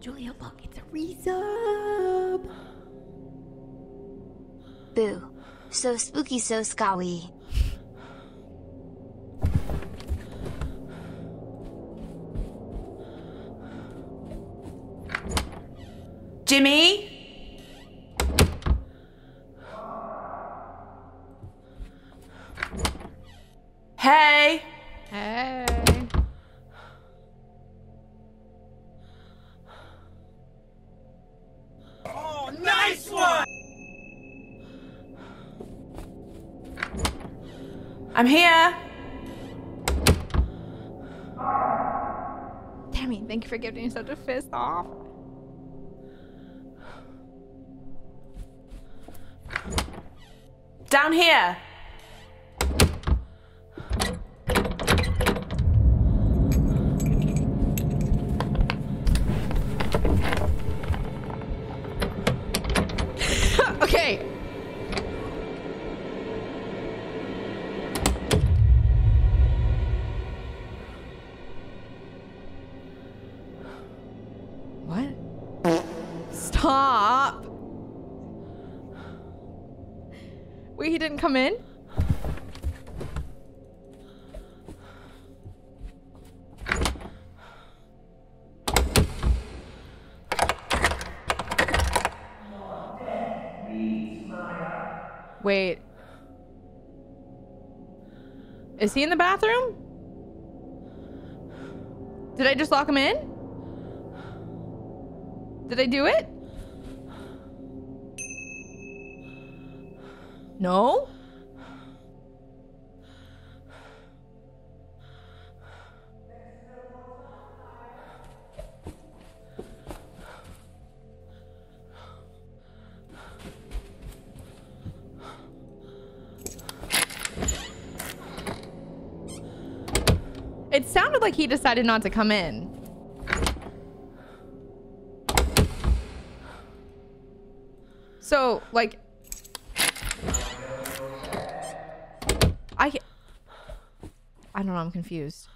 Julia, look, it's a resub. Boo. So spooky, so scary. Jimmy? Hey! Hey. I'm here. Damn it, thank you for giving me such a fist off. Down here. Wait, he didn't come in? Wait. Is he in the bathroom? Did I just lock him in? Did I do it? No? It sounded like he decided not to come in. So, like... I don't know, I'm confused.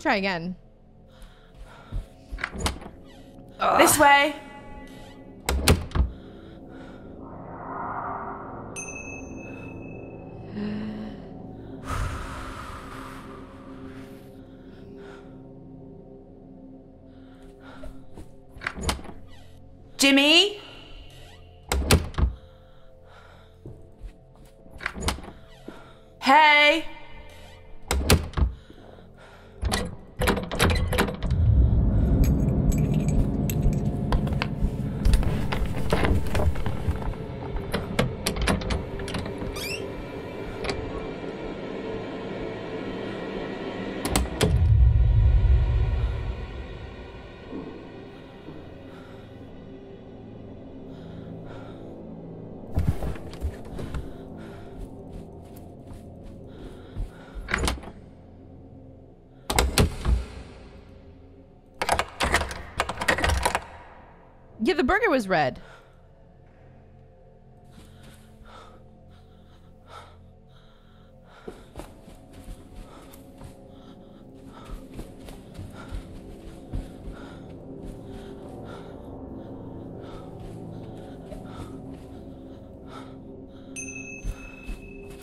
Try again. Ugh. This way. Jimmy? Hey? Yeah, the burger was red.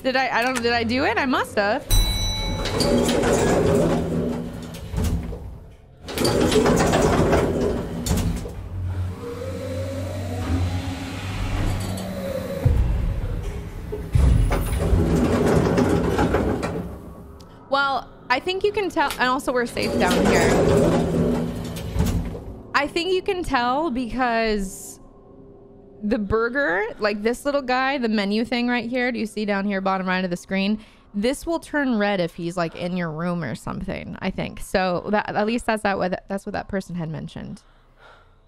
Did I don't know, did I do it? I must have. I think you can tell, and also we're safe down here. I think you can tell because the burger, like this little guy, the menu thing right here, do you see down here, bottom right of the screen? This will turn red if he's like in your room or something, I think. So that, at least that's what that person had mentioned.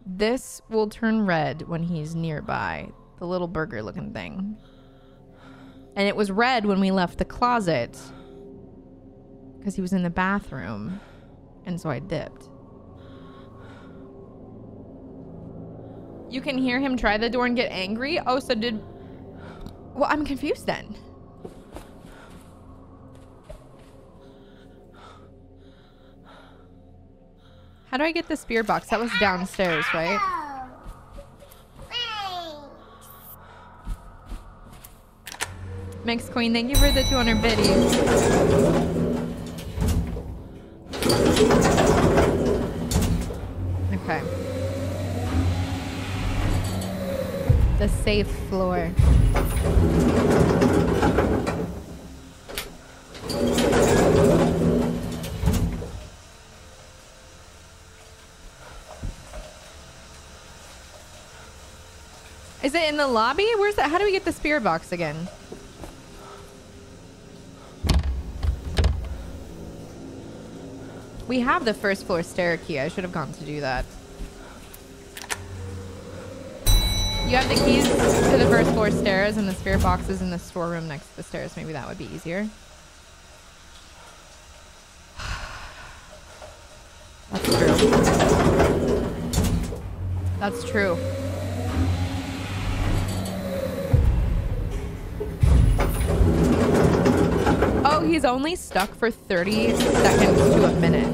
This will turn red when he's nearby, the little burger looking thing. And it was red when we left the closet. Because he was in the bathroom, and so I dipped. You can hear him try the door and get angry? Oh, so did... Well, I'm confused then. How do I get the spirit box? That was downstairs, right? Mix Queen, thank you for the 200 biddies. Okay. The safe floor. Is it in the lobby? Where's that? How do we get the spirit box again? We have the first floor stair key. I should have gone to do that. You have the keys to the first floor stairs and the spirit box is in the storeroom next to the stairs. Maybe that would be easier. That's true. That's true. Oh, he's only stuck for 30 seconds to a minute.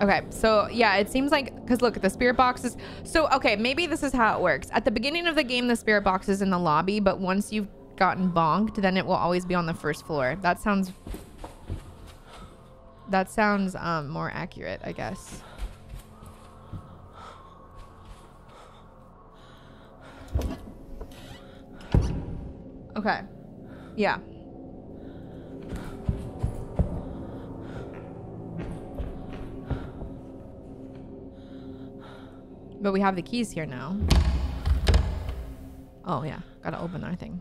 Okay, so yeah, it seems like, because look at the spirit boxes. So, okay, maybe this is how it works. At the beginning of the game, the spirit box is in the lobby, but once you've gotten bonked, then it will always be on the first floor. That sounds more accurate, I guess. Okay, yeah. But we have the keys here now. Oh yeah, gotta open our thing.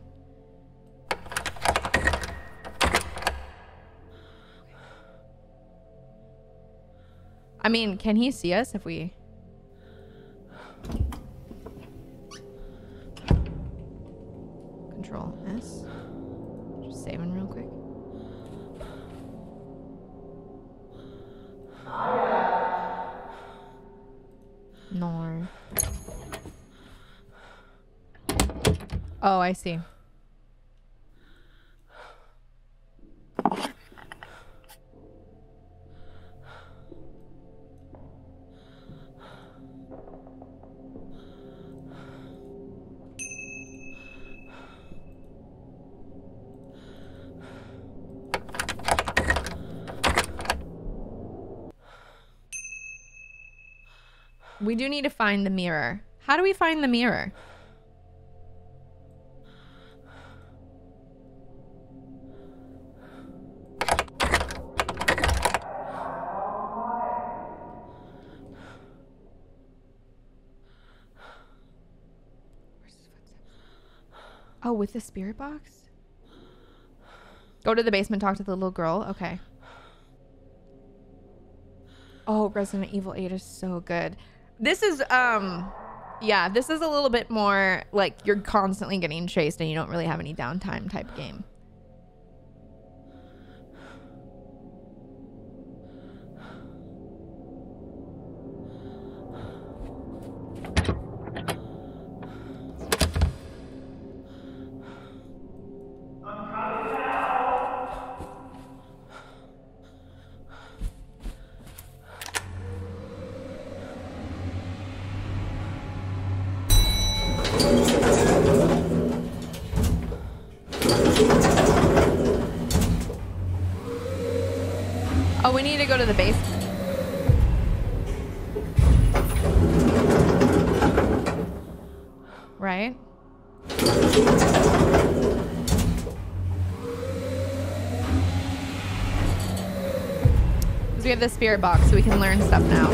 I mean, can he see us if we... Control S. Just saving real quick. No. Oh, I see. We do need to find the mirror. How do we find the mirror? Oh, with the spirit box? Go to the basement, talk to the little girl. Okay. Oh, Resident Evil 8 is so good. This is, yeah, this is a little bit more like you're constantly getting chased and you don't really have any downtime type game. The spirit box, so we can learn stuff now.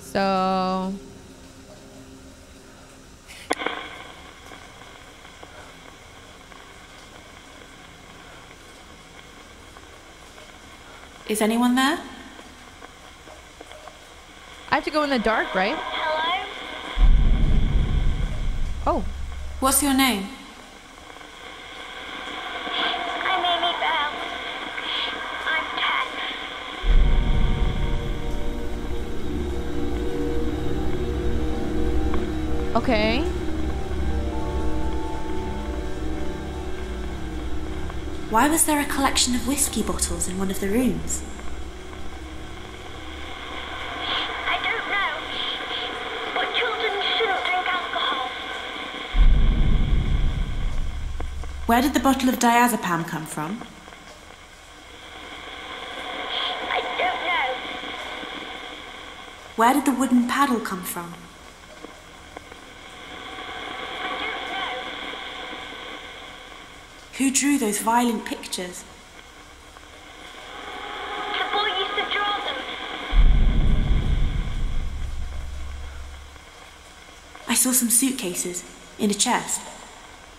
So is anyone there? I have to go in the dark, right? Hello. Oh. What's your name? I'm Amy Bell. I'm 10. Okay. Why was there a collection of whiskey bottles in one of the rooms? Where did the bottle of diazepam come from? I don't know. Where did the wooden paddle come from? I don't know. Who drew those violent pictures? The boy used to draw them. I saw some suitcases in a chest.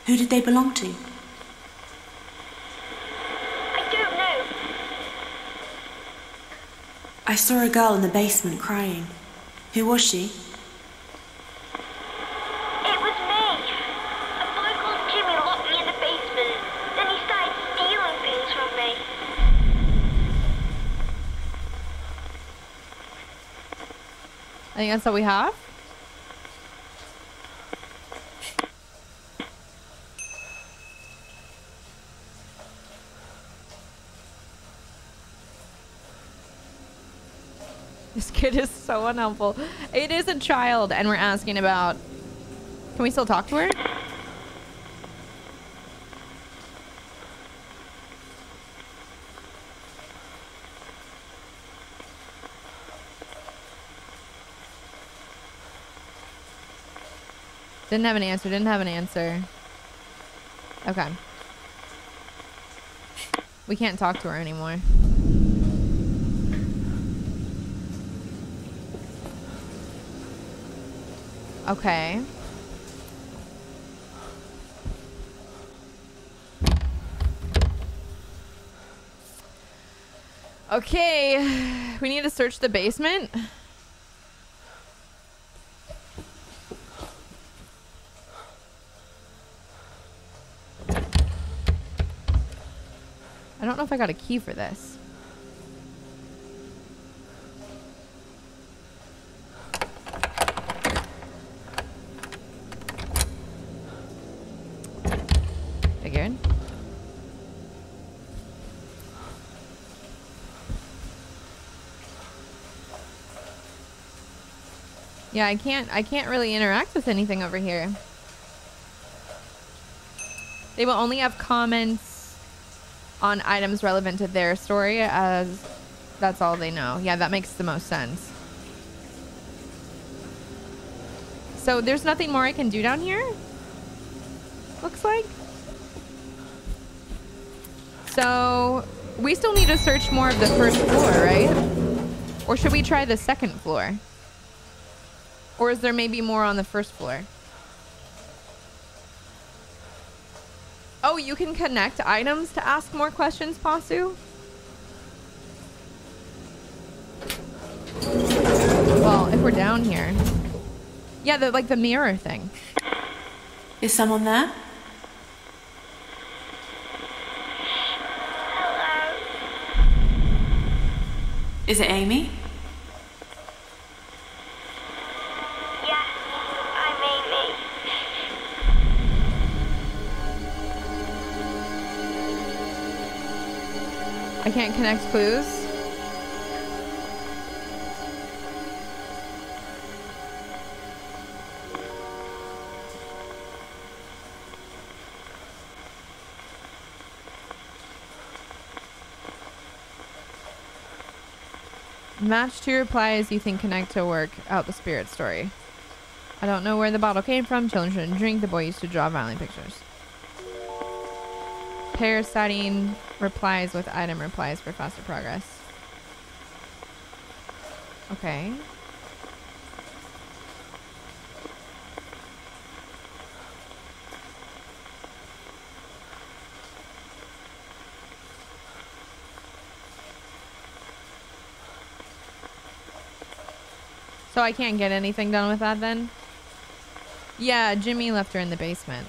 Who did they belong to? I saw a girl in the basement crying. Who was she? It was me. A boy called Jimmy locked me in the basement. I think that's all we have. This kid is so unhelpful. It is a child, and we're asking about... Can we still talk to her? Didn't have an answer. Didn't have an answer. Okay. We can't talk to her anymore. Okay. Okay. We need to search the basement. I don't know if I got a key for this. Again. Yeah, I can't really interact with anything over here. They will only have comments on items relevant to their story, as that's all they know. Yeah, that makes the most sense. So there's nothing more I can do down here? Looks like. So we still need to search more of the first floor, right? Or should we try the second floor? Or is there maybe more on the first floor? Oh, you can connect items to ask more questions, Pasu? Well, if we're down here. Yeah, like the mirror thing. Is someone there? Is it Amy? Yeah, I'm Amy. I can't connect clues. Match two replies you think connect to work out the spirit story. I don't know where the bottle came from. Children shouldn't drink. The boy used to draw violent pictures. Pair citing replies with item replies for faster progress. Okay. So I can't get anything done with that then? Yeah, Jimmy left her in the basement.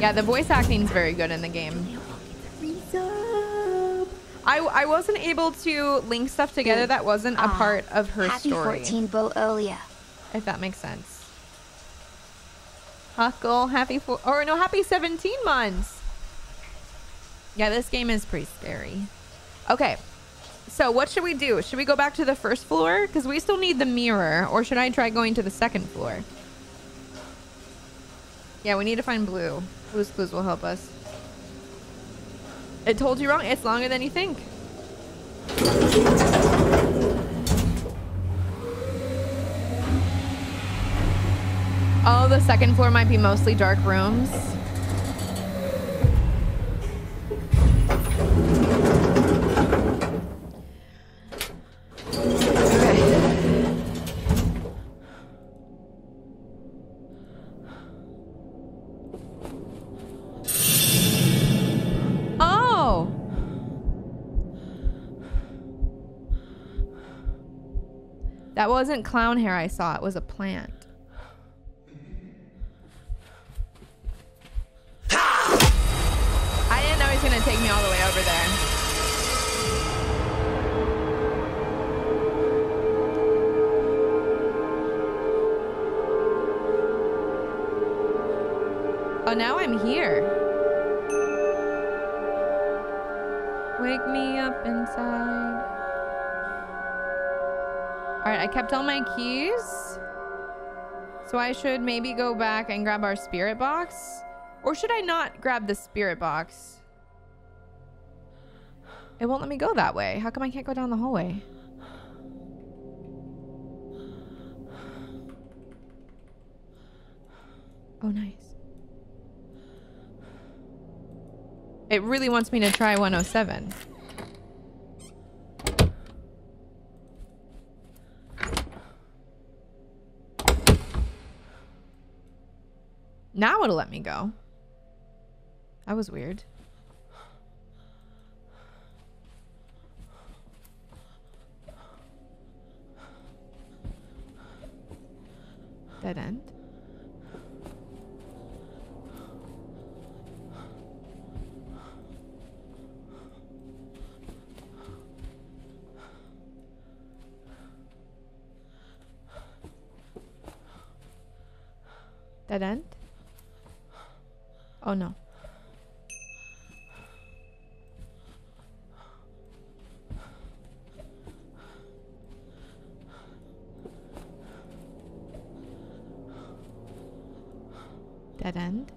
Yeah, the voice acting's very good in the game. I wasn't able to link stuff together that wasn't a part of her story. Happy 14 Bull earlier. If that makes sense. Huckle, happy 17 months. Yeah, this game is pretty scary. Okay, so what should we do? Should we go back to the first floor? Because we still need the mirror, or should I try going to the second floor? Yeah, we need to find Blue. Blue's clues will help us. It told you wrong. It's longer than you think. Oh, the second floor might be mostly dark rooms. That wasn't clown hair I saw, it was a plant. I didn't know he was gonna take me me all the way over there. Oh, now I'm here. Wake me up inside. Alright, I kept all my keys. So I should maybe go back and grab our spirit box. Or should I not grab the spirit box? It won't let me go that way. How come I can't go down the hallway? Oh, nice. It really wants me to try 107. Now it'll let me go. That was weird. Dead end. Dead end? Oh no. Dead end.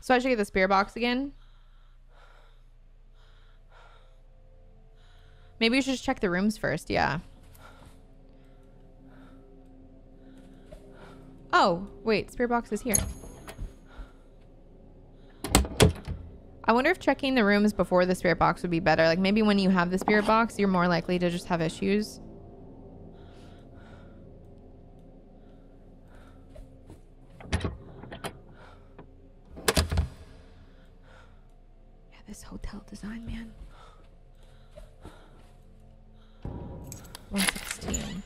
So I should get the spirit box again? Maybe you should just check the rooms first, yeah. Oh, wait, spirit box is here. I wonder if checking the rooms before the spirit box would be better. Like maybe when you have the spirit box, you're more likely to just have issues. Yeah, this hotel design, man. 116.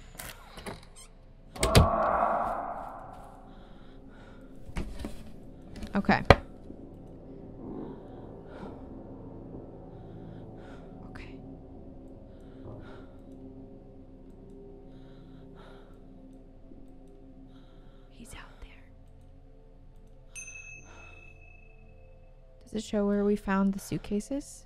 Okay. Okay. He's out there. Does it show where we found the suitcases?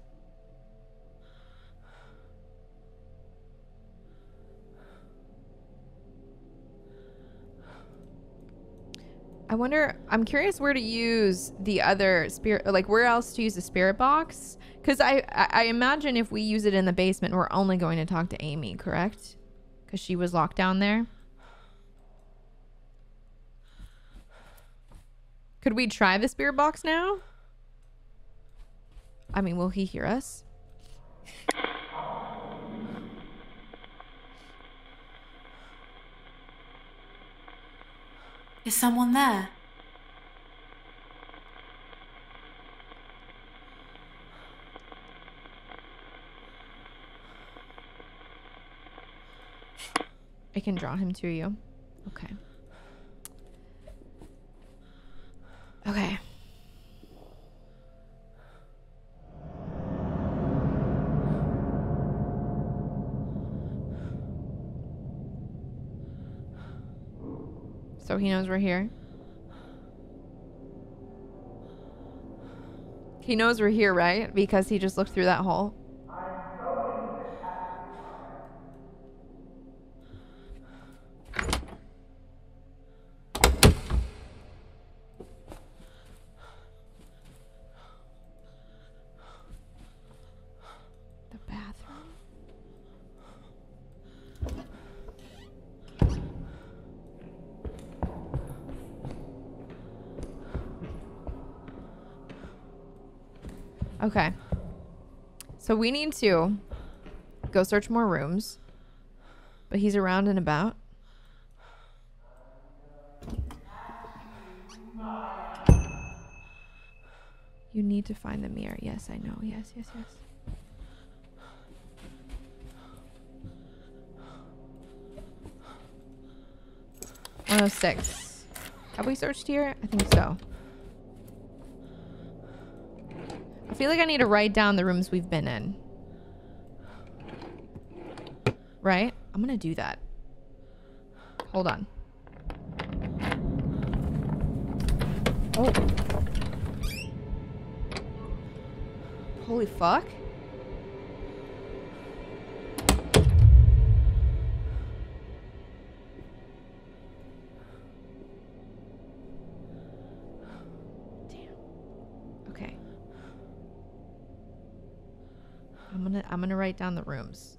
I wonder, I'm curious where to use the other spirit, like where else to use the spirit box? Because I imagine if we use it in the basement, we're only going to talk to Amy, correct? Because she was locked down there. Could we try the spirit box now? I mean, will he hear us? Is someone there? I can draw him to you. Okay. Okay. So he knows we're here. He knows we're here, right? Because he just looked through that hole. Okay, so we need to go search more rooms, but he's around and about. You need to find the mirror. Yes, I know. Yes, yes, yes. 106. Have we searched here? I think so. I feel like I need to write down the rooms we've been in. Right? I'm gonna do that. Hold on. Oh. Holy fuck. I'm gonna write down the rooms.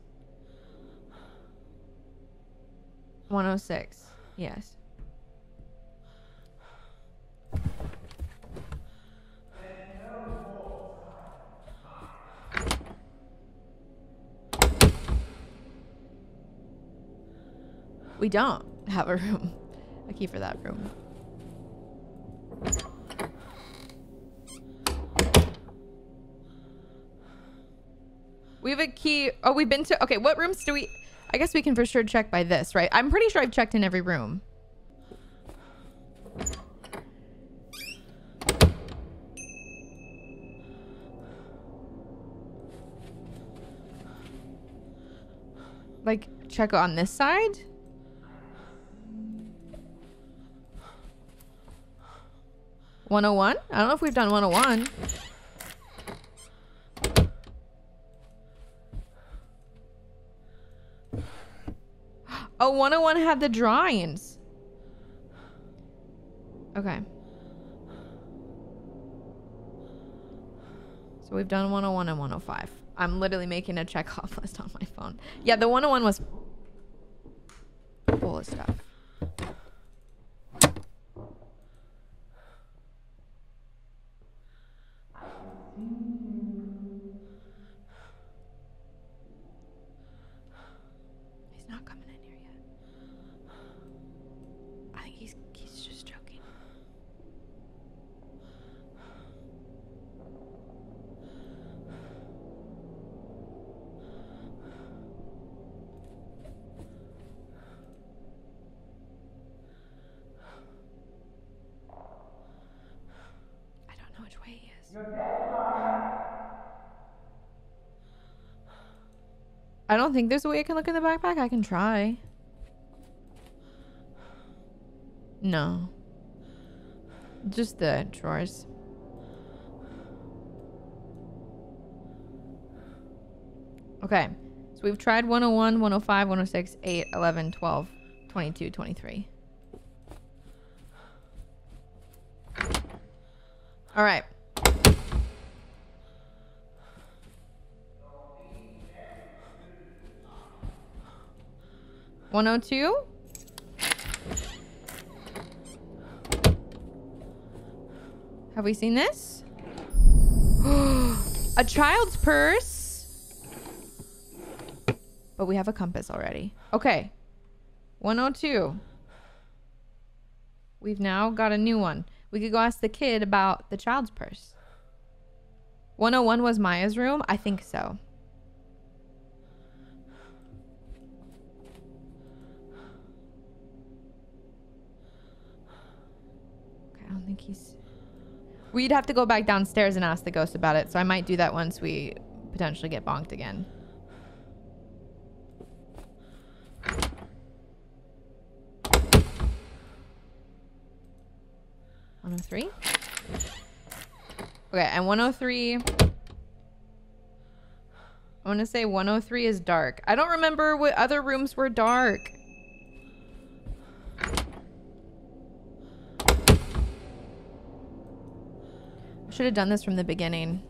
106. Yes. We don't have a room. A key for that room. We have a key. Oh, we've been to... Okay, what rooms do we... I guess we can for sure check by this, right? I'm pretty sure I've checked in every room. Like, check on this side? (101) I don't know if we've done 101. Oh, 101 had the drawings. Okay. So we've done 101 and 105. I'm literally making a checkoff list on my phone. Yeah, the 101 was full of stuff. I don't think there's a way I can look in the backpack. I can try. No. Just the drawers. Okay. So we've tried 101, 105, 106, 8, 11, 12, 22, 23. All right. One oh 2. Have we seen this? A child's purse. But we have a compass already. Okay. 102. We've now got a new one. We could go ask the kid about the child's purse. 101 was Maya's room? I think so. I don't think he's... We'd have to go back downstairs and ask the ghost about it, so I might do that once we potentially get bonked again. (103) Okay, and 103... I want to say 103 is dark. I don't remember what other rooms were dark. Should have done this from the beginning.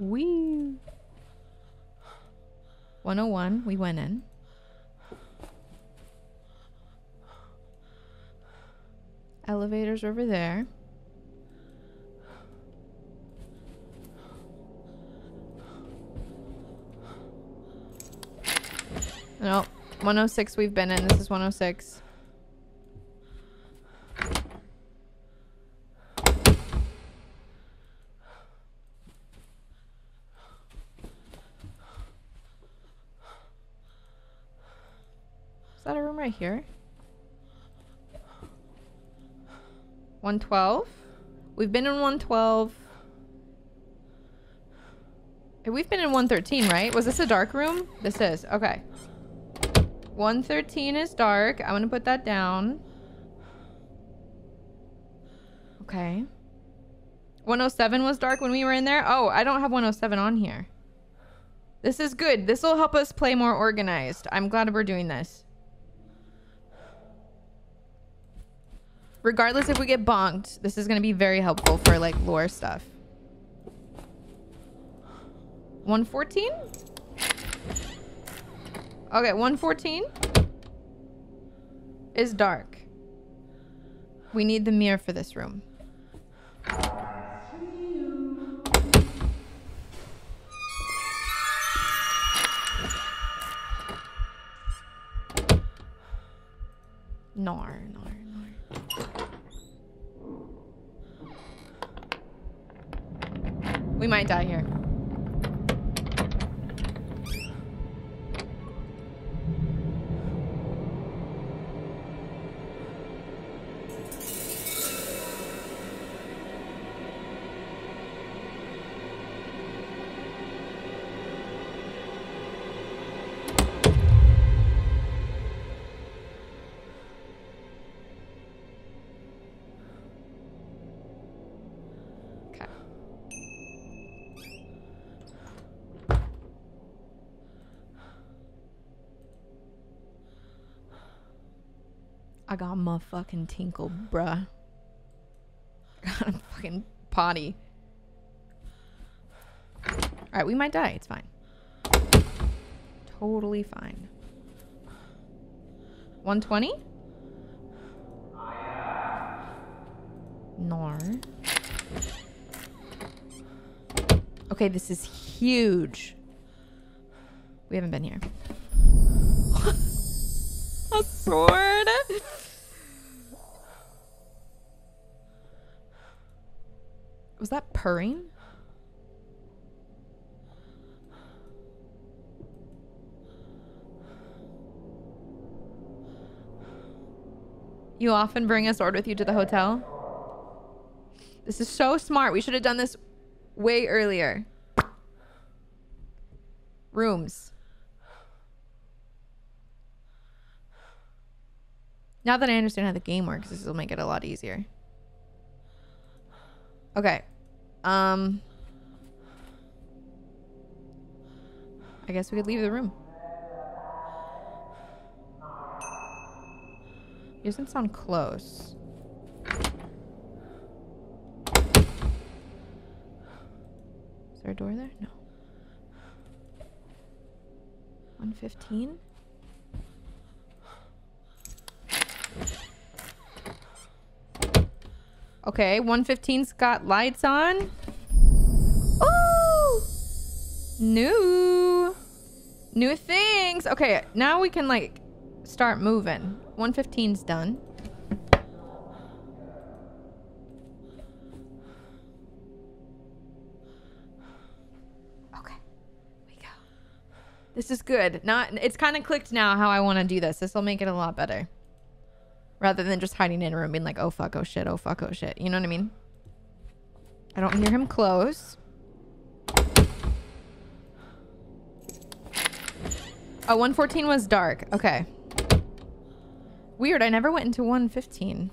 Wee. 101, we went in. 11's over there. Nope. 106 we've been in. This is 106. right here. 112. We've been in 112. We've been in 113, right? Was this a dark room? This is. Okay. 113 is dark. I'm going to put that down. Okay. 107 was dark when we were in there. Oh, I don't have 107 on here. This is good. This will help us play more organized. I'm glad we're doing this. Regardless if we get bonked, this is going to be very helpful for like lore stuff. 114? Okay, 114 is dark. We need the mirror for this room. Nar, nar, nar. We might die here. I got my fucking tinkle, bruh. Got a fucking potty. Alright, we might die. It's fine. Totally fine. 120? Nor. Okay, this is huge. We haven't been here. A sword? Was that purring? You often bring a sword with you to the hotel? This is so smart. We should have done this way earlier. Rooms. Now that I understand how the game works, this will make it a lot easier. Okay. I guess we could leave the room. It doesn't sound close. Is there a door there? No. 115? Okay, 115's got lights on. Oh! New things. Okay, now we can like start moving. 115's done. Okay. We go. This is good. Not it's kind of clicked now how I want to do this. This will make it a lot better. Rather than just hiding in a room being like, oh fuck, oh shit, oh fuck, oh shit. You know what I mean? I don't hear him close. Oh, 114 was dark. Okay. Weird, I never went into 115.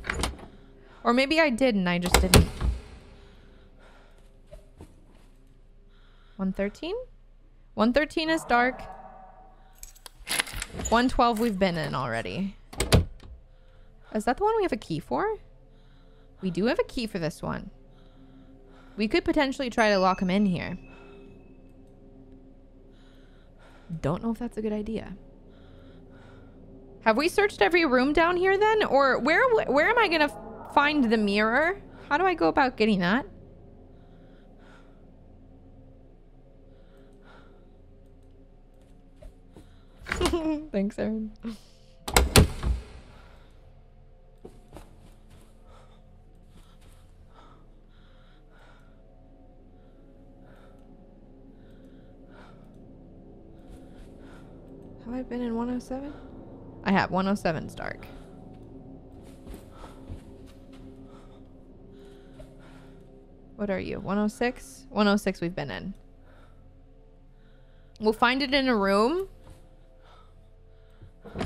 Or maybe I did and I just didn't. 113? 113 is dark. 112 we've been in already. Is that the one we have a key for? We do have a key for this one. We could potentially try to lock him in here. Don't know if that's a good idea. Have we searched every room down here then? Or where am I gonna find the mirror? How do I go about getting that? Thanks, Aaron. I've been in 107. I have 107's dark. What are you? 106? 106 we've been in. We'll find it in a room. Okay,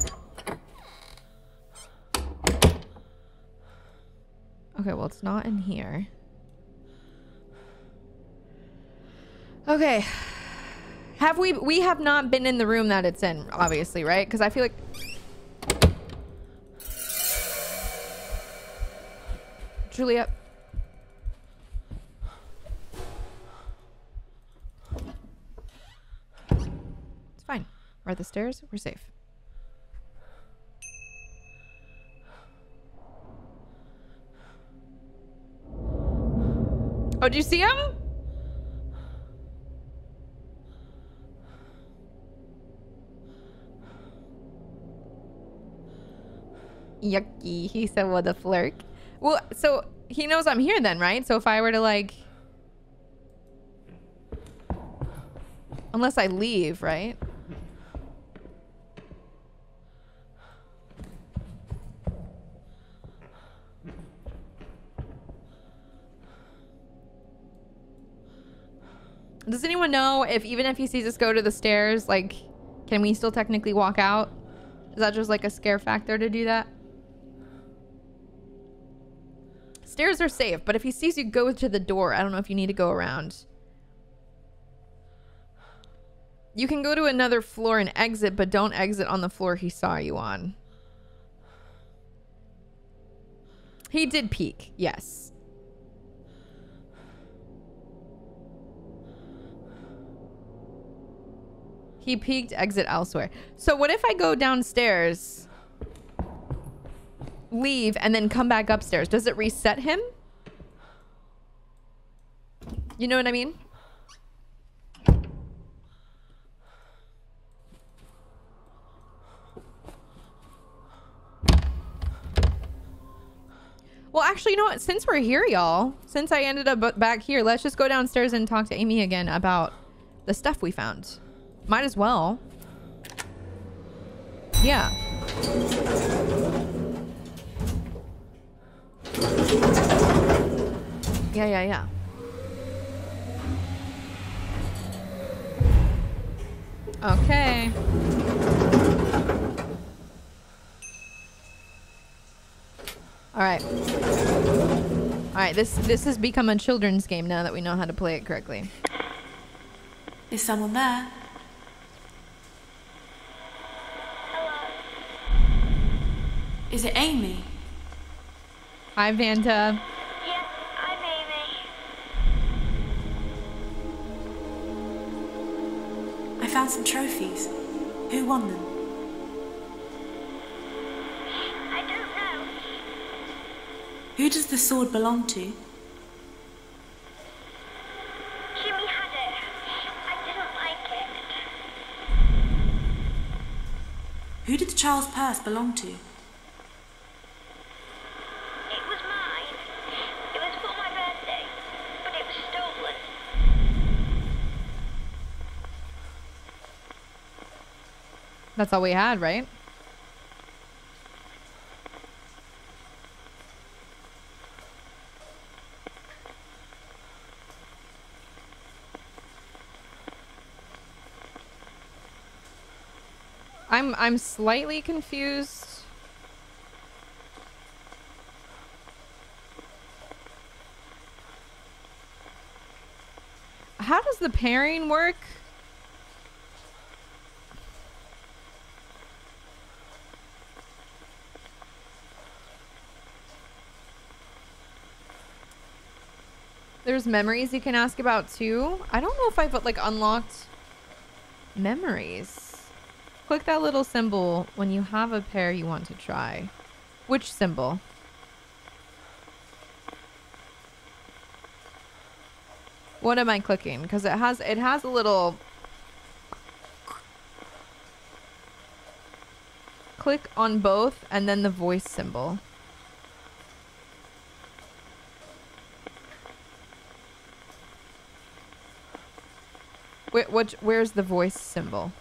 well, it's not in here. Okay. Have we have not been in the room that it's in, obviously, right? Because I feel like... Julia. It's fine. We're at the stairs. We're safe. Oh, do you see him? Yucky. He said, what a flirk. Well, so he knows I'm here then, right? So if I were to like... Unless I leave, right? Does anyone know if even if he sees us go to the stairs, like, can we still technically walk out? Is that just like a scare factor to do that? Stairs are safe, but if he sees you go to the door, I don't know if you need to go around. You can go to another floor and exit, but don't exit on the floor he saw you on. He did peek, yes. He peeked, exit elsewhere. So what if I go downstairs, leave, and then come back upstairs? Does it reset him? You know what I mean? Well, actually, you know what? Since we're here, y'all, since I ended up back here, let's just go downstairs and talk to Amy again about the stuff we found. Might as well. Yeah. Yeah. Okay. All right. All right, this has become a children's game now that we know how to play it correctly. Is someone there? Is it Amy? Hi, Vanta. Yes, I'm Amy. I found some trophies. Who won them? I don't know. Who does the sword belong to? Jimmy had it. I didn't like it. Who did the child's purse belong to? That's all we had, right? I'm slightly confused. How does the pairing work? There's memories you can ask about too. I don't know if I've like unlocked memories. Click that little symbol when you have a pair you want to try. Which symbol? What am I clicking? Because it has a little... Click on both and then the voice symbol. Wait, where's the voice symbol?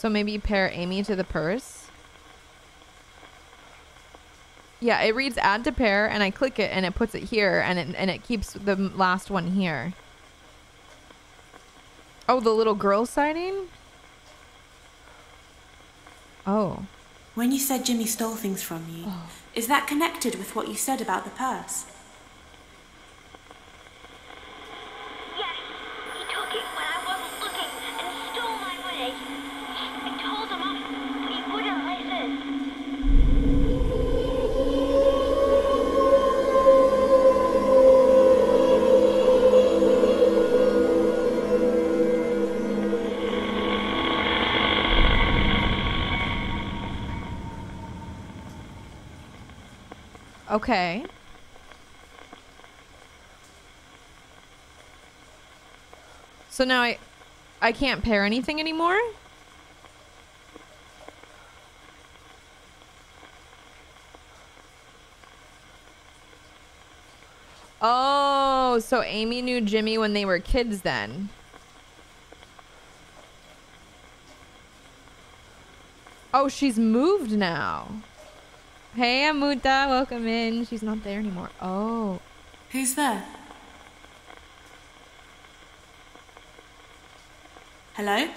So maybe pair Amy to the purse. Yeah, it reads add to pair, and I click it, and it puts it here, and it keeps the last one here. Oh, the little girl sighting? Oh. When you said Jimmy stole things from you, is that connected with what you said about the purse? Yes, he took it when I wasn't looking and stole my money. I told him off, but he wouldn't listen. Okay. So now I can't pair anything anymore? Oh, so Amy knew Jimmy when they were kids then. Oh, she's moved now. Hey, Amuta, welcome in. She's not there anymore. Oh. Who's there? Hello?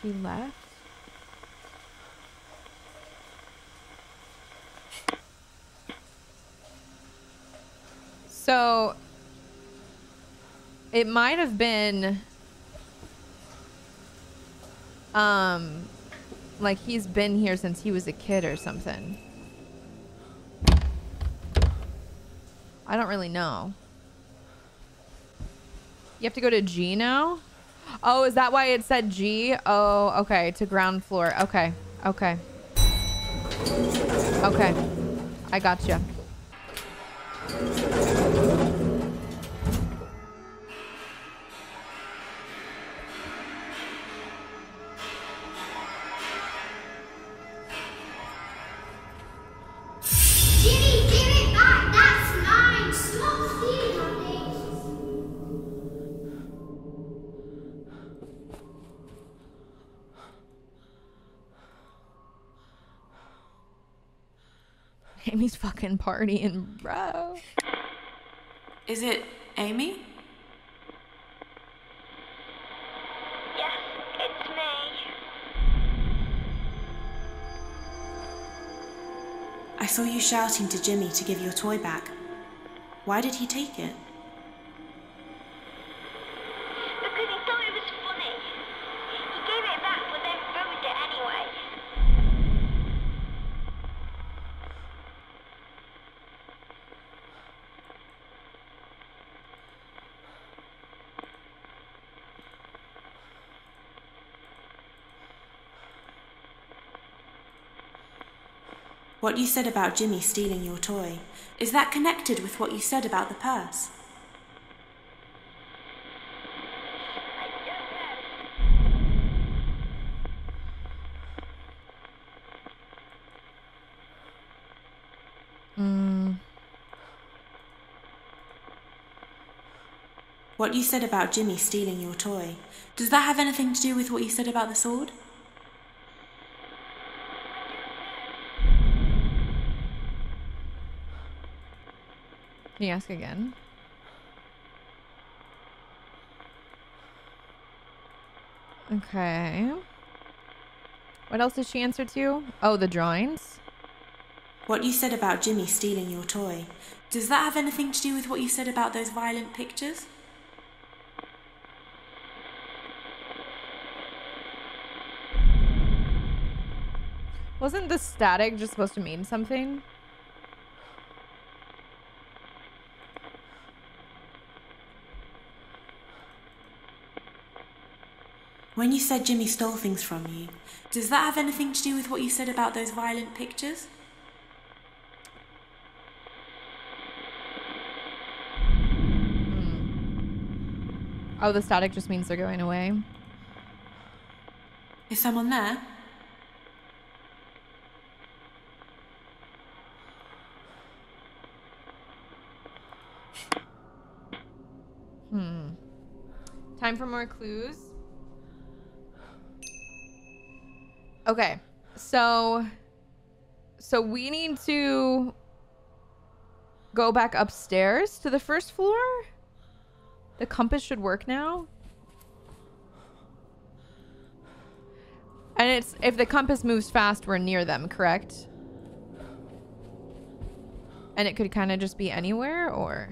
She left. So it might have been like he's been here since he was a kid or something. I don't really know. You have to go to G now? Oh, is that why it said G? Oh, okay, to ground floor. Okay, okay. Okay, I gotcha. Amy's fucking partying, bro. Is it Amy? Yes, it's me. I saw you shouting to Jimmy to give your toy back. Why did he take it? Because he thought it was funny. He gave it back, but then ruined it anyway. What you said about Jimmy stealing your toy, is that connected with what you said about the purse? I don't know. What you said about Jimmy stealing your toy, does that have anything to do with what you said about the sword? Can you ask again? Okay. What else did she answer to? Oh, the drawings? What you said about Jimmy stealing your toy, does that have anything to do with what you said about those violent pictures? Wasn't the static just supposed to mean something? When you said Jimmy stole things from you, does that have anything to do with what you said about those violent pictures? Oh, the static just means they're going away. Is someone there? Time for more clues. Okay, so we need to go back upstairs to the first floor. The compass should work now. And it's, if the compass moves fast, we're near them, correct? And it could kind of just be anywhere, or...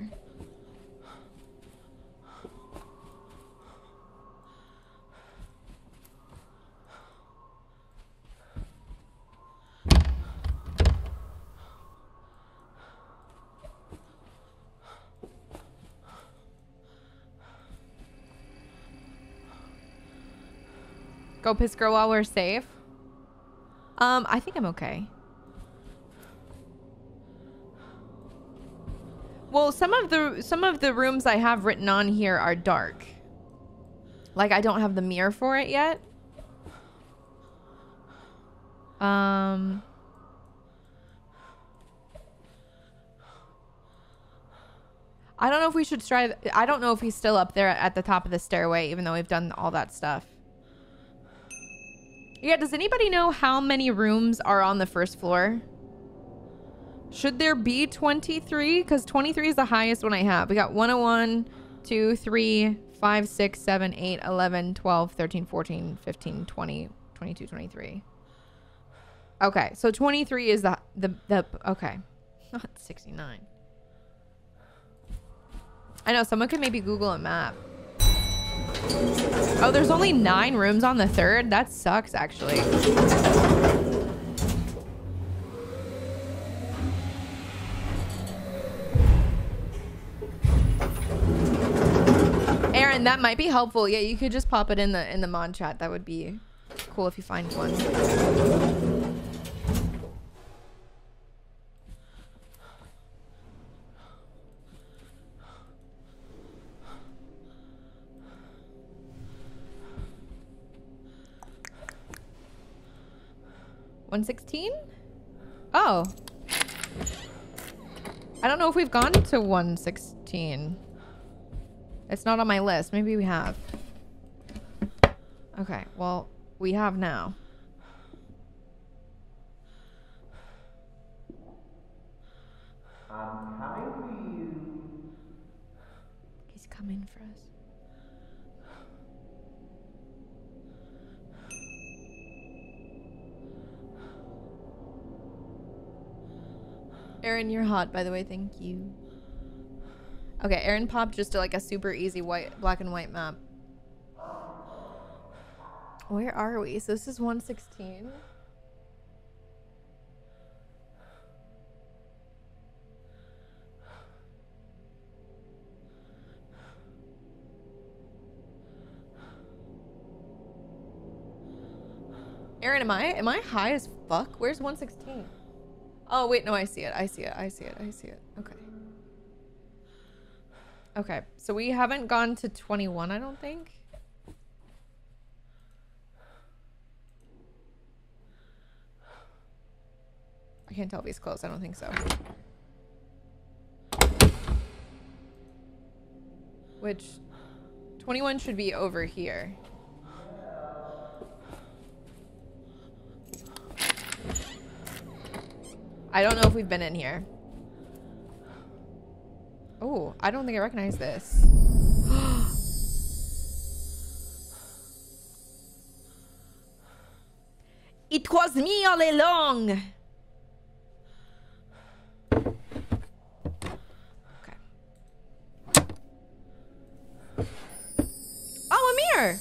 Go piss girl while we're safe. I think I'm okay. Well, some of the rooms I have written on here are dark. Like, I don't have the mirror for it yet. I don't know if we should try. I don't know if he's still up there at the top of the stairway, even though we've done all that stuff. Yeah, does anybody know how many rooms are on the first floor? Should there be 23? Because 23 is the highest one I have. We got 101, 2, 3, 5, 6, 7, 8, 11, 12, 13, 14, 15, 20, 22, 23. Okay, so 23 is the okay. Not 69. I know, someone could maybe Google a map. Oh, there's only 9 rooms on the third? That sucks, actually. Aaron, that might be helpful. Yeah, you could just pop it in the mod chat. That would be cool if you find one. $116? Oh. I don't know if we've gone to 116. It's not on my list. Maybe we have. Okay, well, we have now. I'm coming for you. He's coming for us. Aaron, you're hot, by the way. Thank you. Okay, Aaron popped just to, like, a super easy black and white map. Where are we? So this is 116. Aaron, am I high as fuck? Where's 116? Oh, wait, no, I see it. I see it. I see it. I see it. Okay. Okay, so we haven't gone to 21, I don't think. I can't tell if he's close. I don't think so. Which, 21 should be over here. I don't know if we've been in here. Oh, I don't think I recognize this. It was me all along. Okay. Oh, a mirror.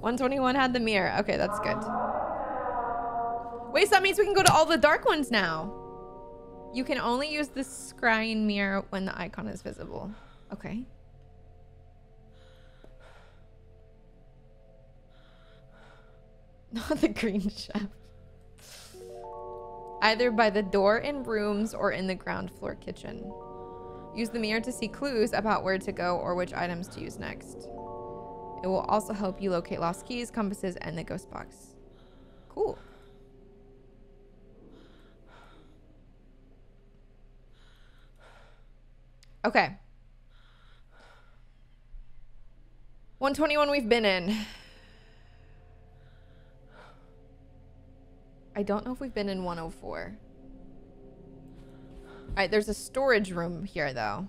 121 had the mirror. Okay, that's good. Wait, so that means we can go to all the dark ones now. You can only use the scrying mirror when the icon is visible. Okay. Not the green chef. Either by the door in rooms or in the ground floor kitchen. Use the mirror to see clues about where to go or which items to use next. It will also help you locate lost keys, compasses, and the ghost box. Cool. Okay. 121 we've been in. I don't know if we've been in 104. All right, there's a storage room here, though.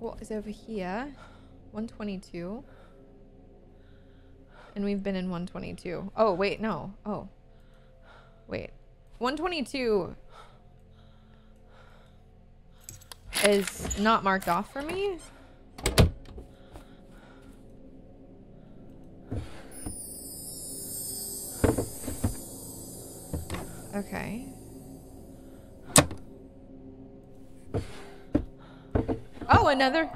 What is over here? 122. And we've been in 122. Oh, wait, no. Oh. Wait. 122 is not marked off for me? Okay. Oh, another.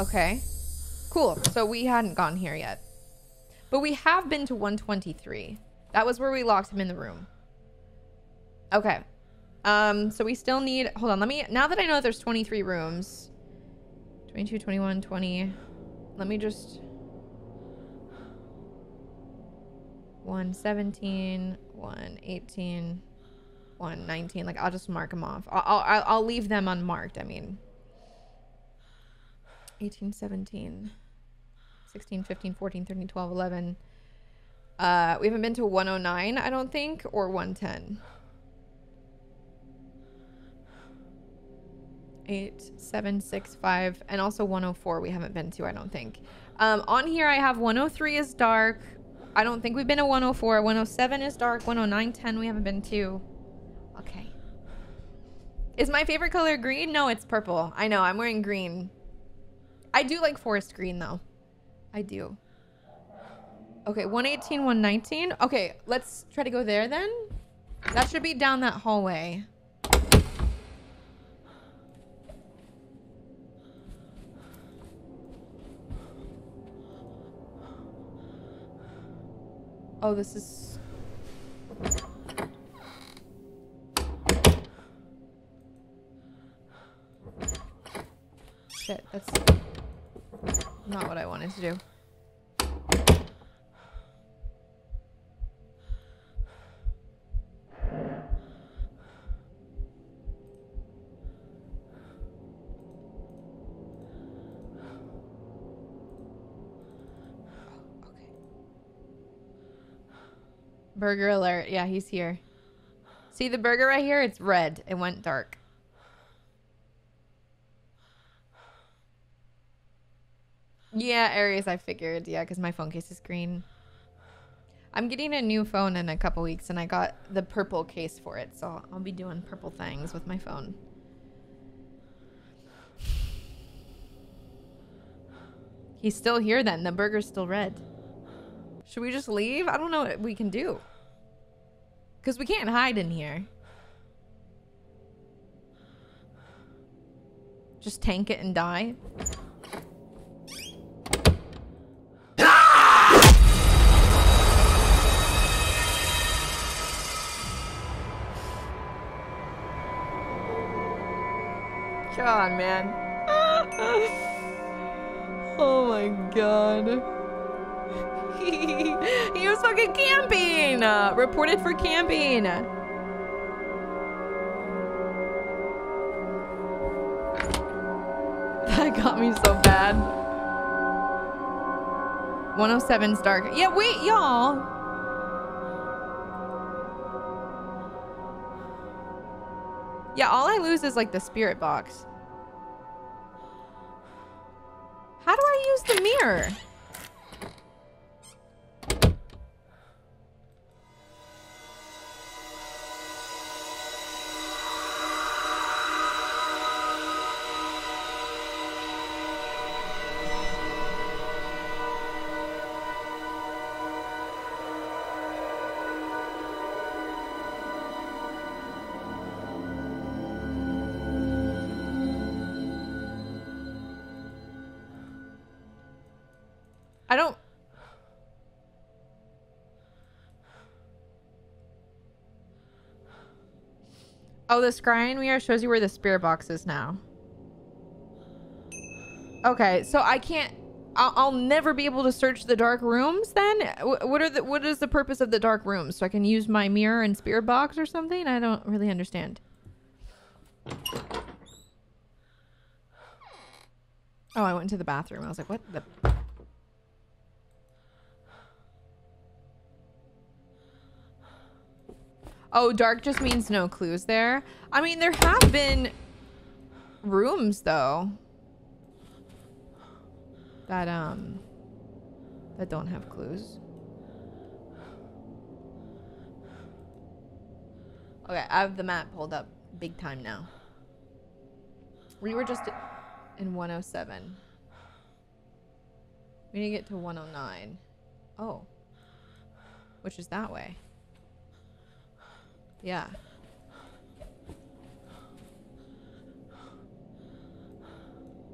Okay. Cool. So we hadn't gone here yet. But we have been to 123. That was where we locked him in the room. Okay. So we still need... Hold on, let me... Now that I know there's 23 rooms... 22, 21, 20... Let me just... 117, 118... 119. Like, I'll just mark them off. I'll leave them unmarked, I mean. 18, 17... 16, 15, 14, 13, 12, 11... we haven't been to 109, I don't think, or 110. 8, 7, 6, 5, and also 104 we haven't been to, I don't think. On here I have 103 is dark. I don't think we've been to 104. 107 is dark. 109, 10 we haven't been to. Okay. Is my favorite color green? No, it's purple. I know, I'm wearing green. I do like forest green, though. I do. Okay, 118, 119. Okay, let's try to go there then. That should be down that hallway. Oh, this is... Shit, that's not what I wanted to do. Burger alert. Yeah, he's here. See the burger right here? It's red. It went dark. Yeah, Aries, I figured. Yeah, because my phone case is green. I'm getting a new phone in a couple weeks, and I got the purple case for it, so I'll be doing purple things with my phone. He's still here then. The burger's still red. Should we just leave? I don't know what we can do. Because we can't hide in here. Just tank it and die. Ah! Come on, man. Oh my god. He was fucking camping! Reported for camping! That got me so bad. 107's dark. Yeah, wait, y'all! Yeah, all I lose is, like, the spirit box. How do I use the mirror? I don't... Oh, the scrying mirror shows you where the spirit box is now. Okay, so I can't... I'll never be able to search the dark rooms then? What is the purpose of the dark rooms? So I can use my mirror and spirit box or something? I don't really understand. Oh, I went to the bathroom. I was like, what the... Oh, dark just means no clues there. I mean, there have been rooms though that that don't have clues. Okay, I have the map pulled up big time now. We were just in 107. We need to get to 109. Oh, which is that way. Yeah.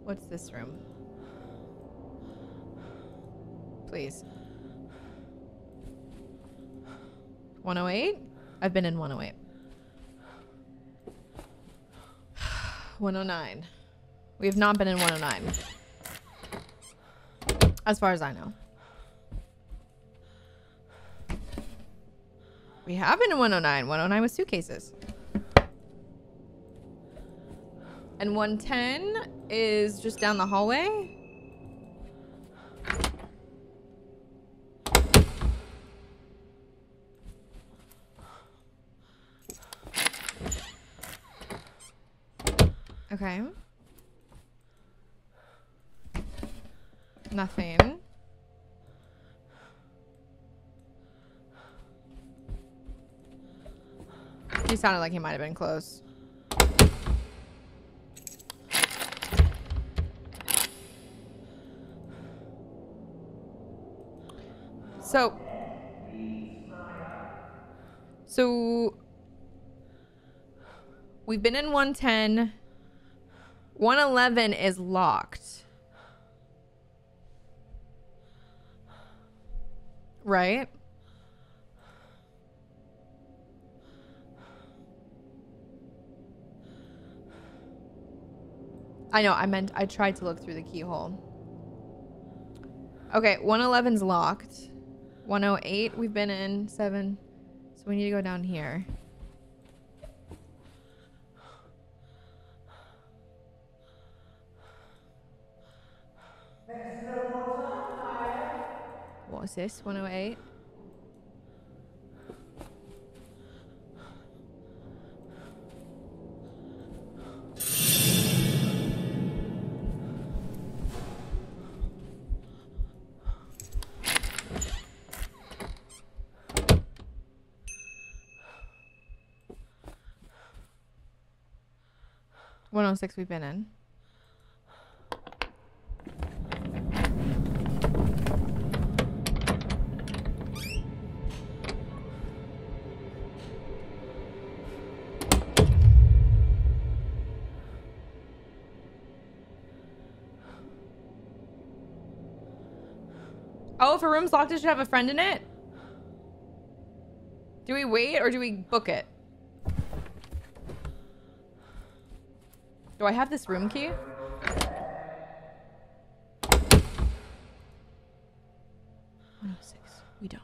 What's this room? Please. 108? I've been in 108. 109. We have not been in 109. As far as I know. We have been in 109. 109 with suitcases. And 110 is just down the hallway. Okay. Nothing. He sounded like he might have been close. So we've been in 110. 111 is locked. Right? I know, I tried to look through the keyhole. Okay, 111's locked. 108, we've been in 7. So we need to go down here. What is this? 108? Six we've been in. Oh, if a room's locked, it should have a friend in it? Do we wait or do we book it? Do I have this room key? We don't.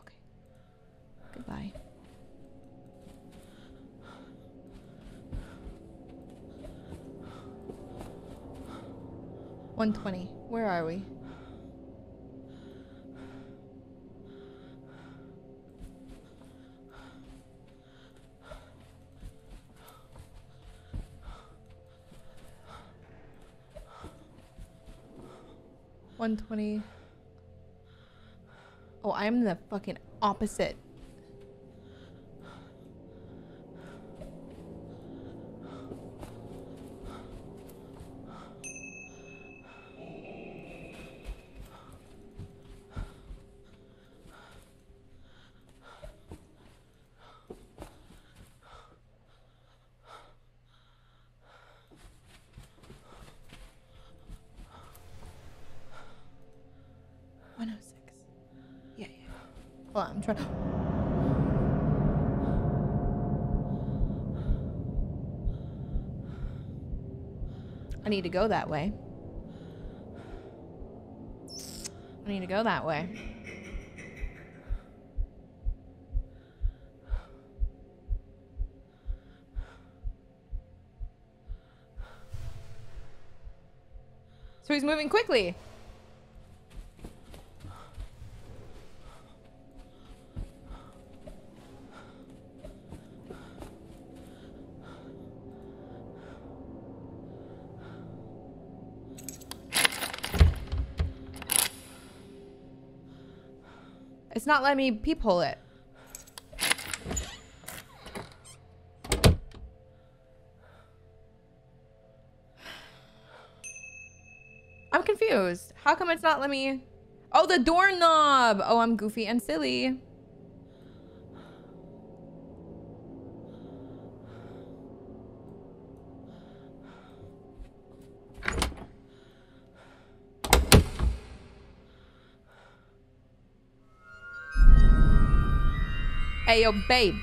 Okay. Goodbye. $120. Where are we? $120. Oh, I'm the fucking opposite. I need to go that way. I need to go that way. So he's moving quickly. It's not letting me peephole it. I'm confused. How come it's not letting me... Oh, the doorknob! Oh, I'm goofy and silly. Hey, yo, babe.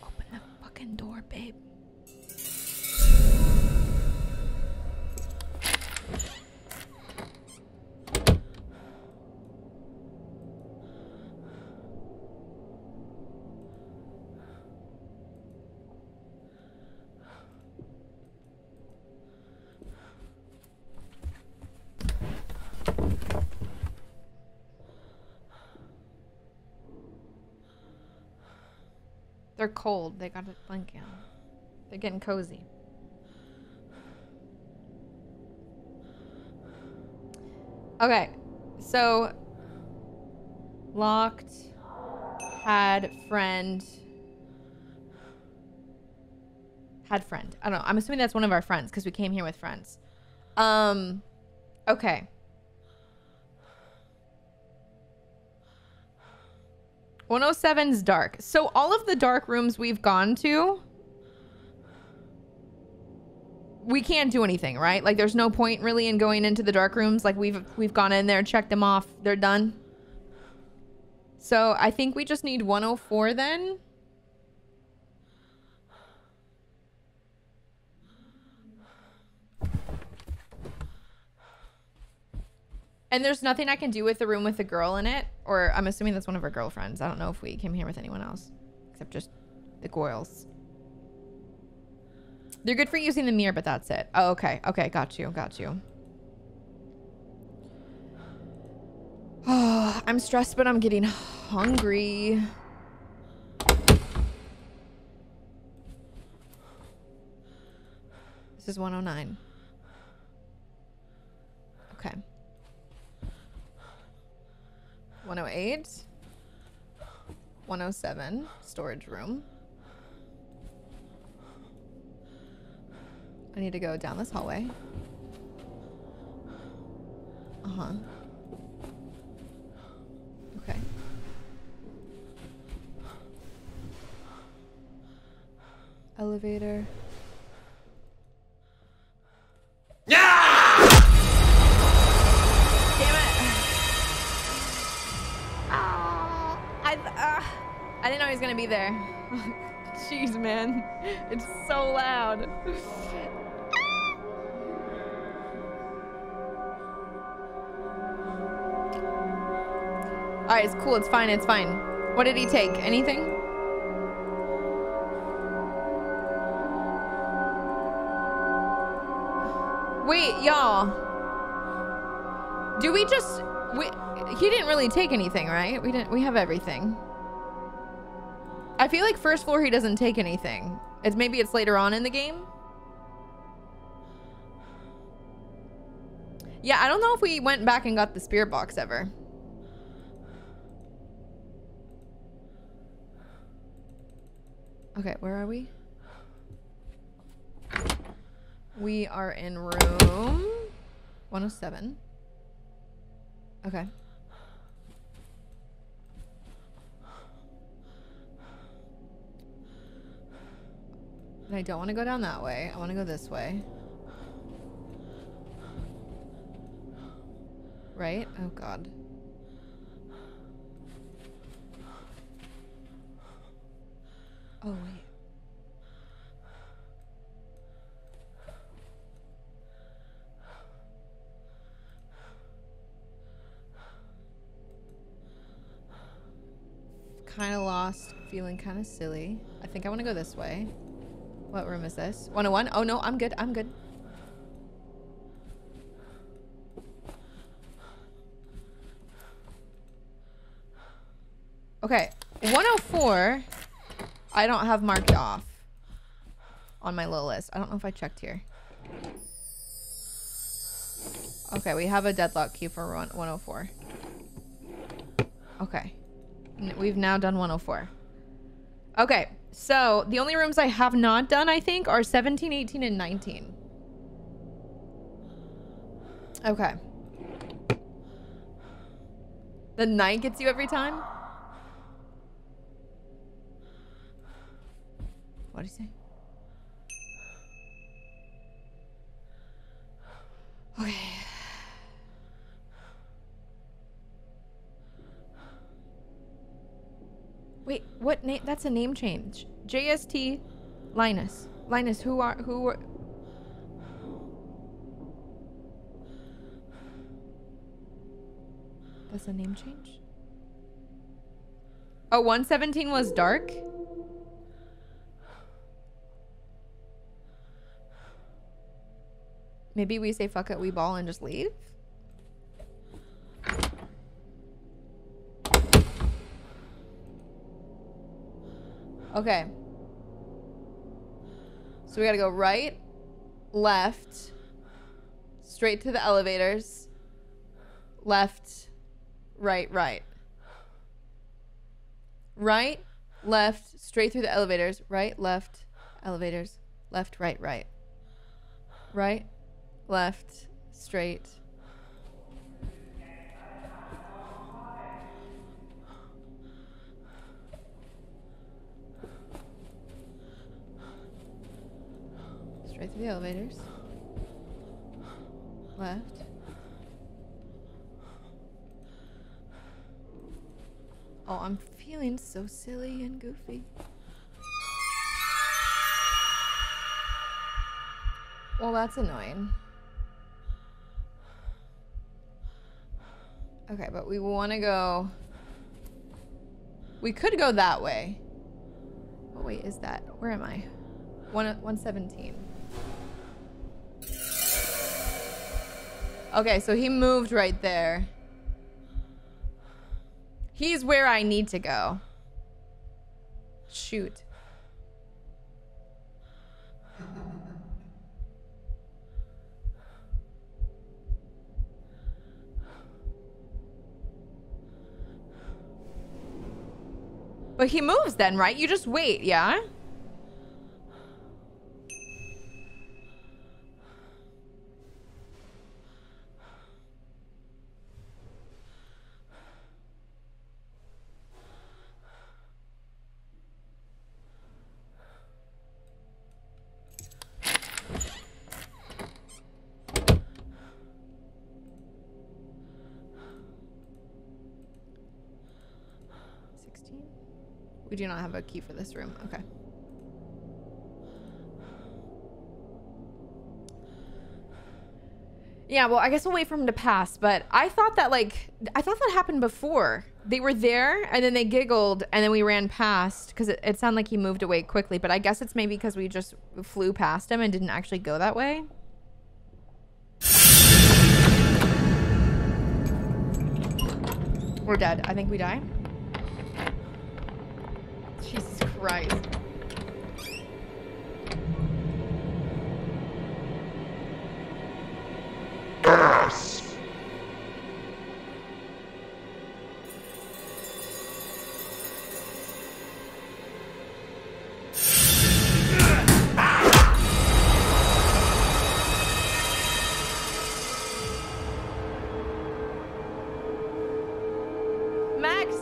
Open the fucking door, babe. They're cold. They got a blanket on. They're getting cozy. Okay. So locked, had friend. I don't know. I'm assuming that's one of our friends because we came here with friends. Okay. One oh seven's dark. So all of the dark rooms we've gone to, we can't do anything, right? Like there's no point really in going into the dark rooms. Like we've gone in there, checked them off, they're done. So I think we just need 104 then. And there's nothing I can do with the room with the girl in it. Or I'm assuming that's one of our girlfriends. I don't know if we came here with anyone else. Except just the girls. They're good for using the mirror, but that's it. Oh, okay. Okay, got you. Got you. Oh, I'm stressed, but I'm getting hungry. This is 109. Okay. 108, 107, storage room. I need to go down this hallway. Uh-huh. Okay. Elevator. Yeah! I didn't know he was gonna be there. Jeez, man. It's so loud. Alright, it's cool. It's fine. It's fine. What did he take? Anything? Wait, y'all. Do we just... He didn't really take anything, right? We have everything. I feel like first floor he doesn't take anything. Maybe it's later on in the game. Yeah, I don't know if we went back and got the spirit box ever. Okay, where are we? We are in room 107. Okay. And I don't want to go down that way. I want to go this way. Right? Oh, God. Oh, wait. kind of lost, feeling kind of silly. I think I want to go this way. What room is this? 101? Oh no, I'm good. I'm good. Okay, 104, I don't have marked off on my little list. I don't know if I checked here. Okay, we have a deadlock key for 104. Okay, we've now done 104. Okay, so the only rooms I have not done, I think, are 17, 18, and 19. Okay. The 9 gets you every time? What do you say? Okay. Wait, what name? That's a name change. JST Linus. Linus, who are? That's a name change? Oh, 117 was dark? Maybe we say fuck it, we ball and just leave? Okay. So we gotta go right, left, straight to the elevators, left, right, right. Right, left, straight through the elevators, right, left, elevators, left, right, right. Right. Left, straight. Straight through the elevators. Left. Oh, I'm feeling so silly and goofy. Well, that's annoying. Okay, but we want to go... We could go that way. Oh, wait, is that... Where am I? 117. Okay, so he moved right there. He's where I need to go. Shoot. But he moves then, right? You just wait, yeah? We do not have a key for this room. Okay. Yeah, well, I guess we'll wait for him to pass, but I thought that happened before. They were there and then they giggled and then we ran past because it sounded like he moved away quickly, but I guess it's maybe because we just flew past him and didn't actually go that way. We're dead. I think we die. Jesus Christ. Yes. Max,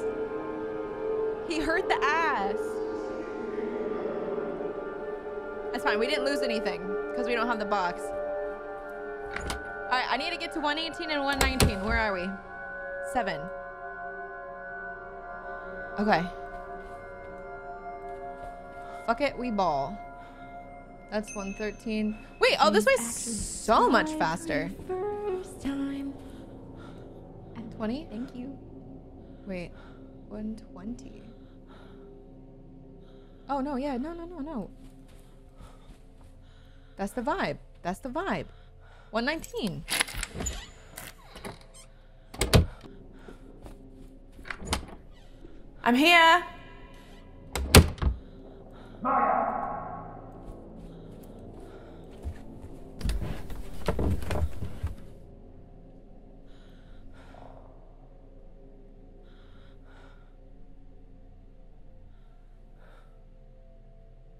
he hurt the ass. That's fine. We didn't lose anything because we don't have the box. All right, I need to get to 118 and 119. Where are we? 7. Okay. Fuck it, we ball. That's 113. Wait, oh, this way's so much faster. First time. And 20? Thank you. Wait, 120. Oh, no, yeah, no. That's the vibe. 119. I'm here. Maya.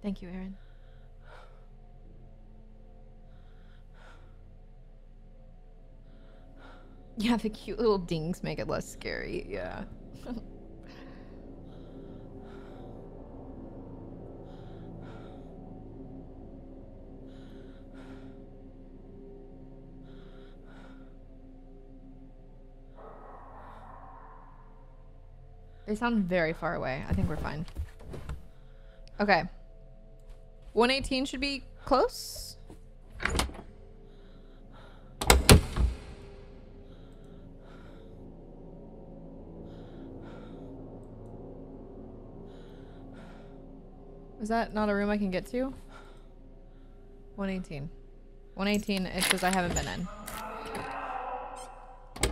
Thank you, Aaron. Yeah, the cute little dings make it less scary, yeah. They sound very far away. I think we're fine. Okay. 118 should be close. Is that not a room I can get to? 118. 118, it says I haven't been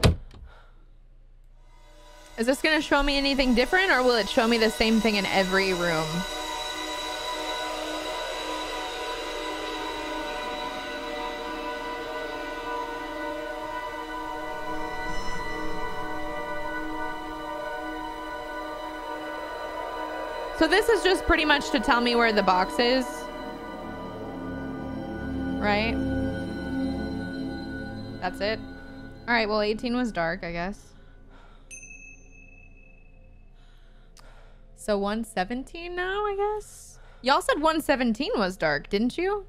in. Is this gonna show me anything different, or will it show me the same thing in every room? So this is just pretty much to tell me where the box is, right? That's it. All right, well, 18 was dark, I guess. So 117 now, I guess? Y'all said 117 was dark, didn't you?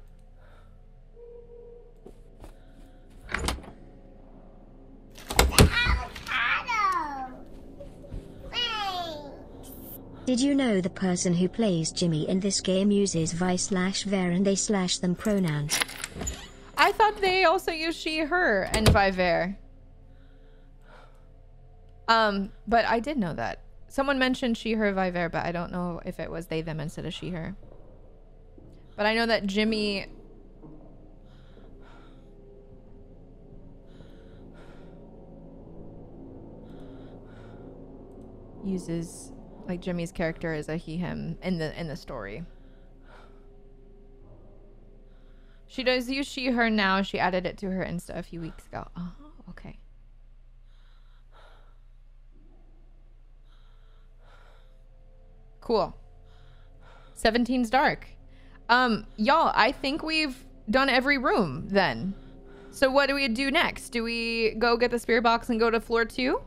Did you know the person who plays Jimmy in this game uses vi/ver and they/them pronouns? I thought they also use she, her, and vi/ver. But I did know that. Someone mentioned she, her, vi/ver, but I don't know if it was they, them instead of she, her. But I know that Jimmy... uses... like Jimmy's character is a he, him in the story. She does use she, her now. She added it to her Insta a few weeks ago. Oh, okay. Cool. 17's dark. Y'all, I think we've done every room then. So what do we do next? Do we go get the spirit box and go to floor 2?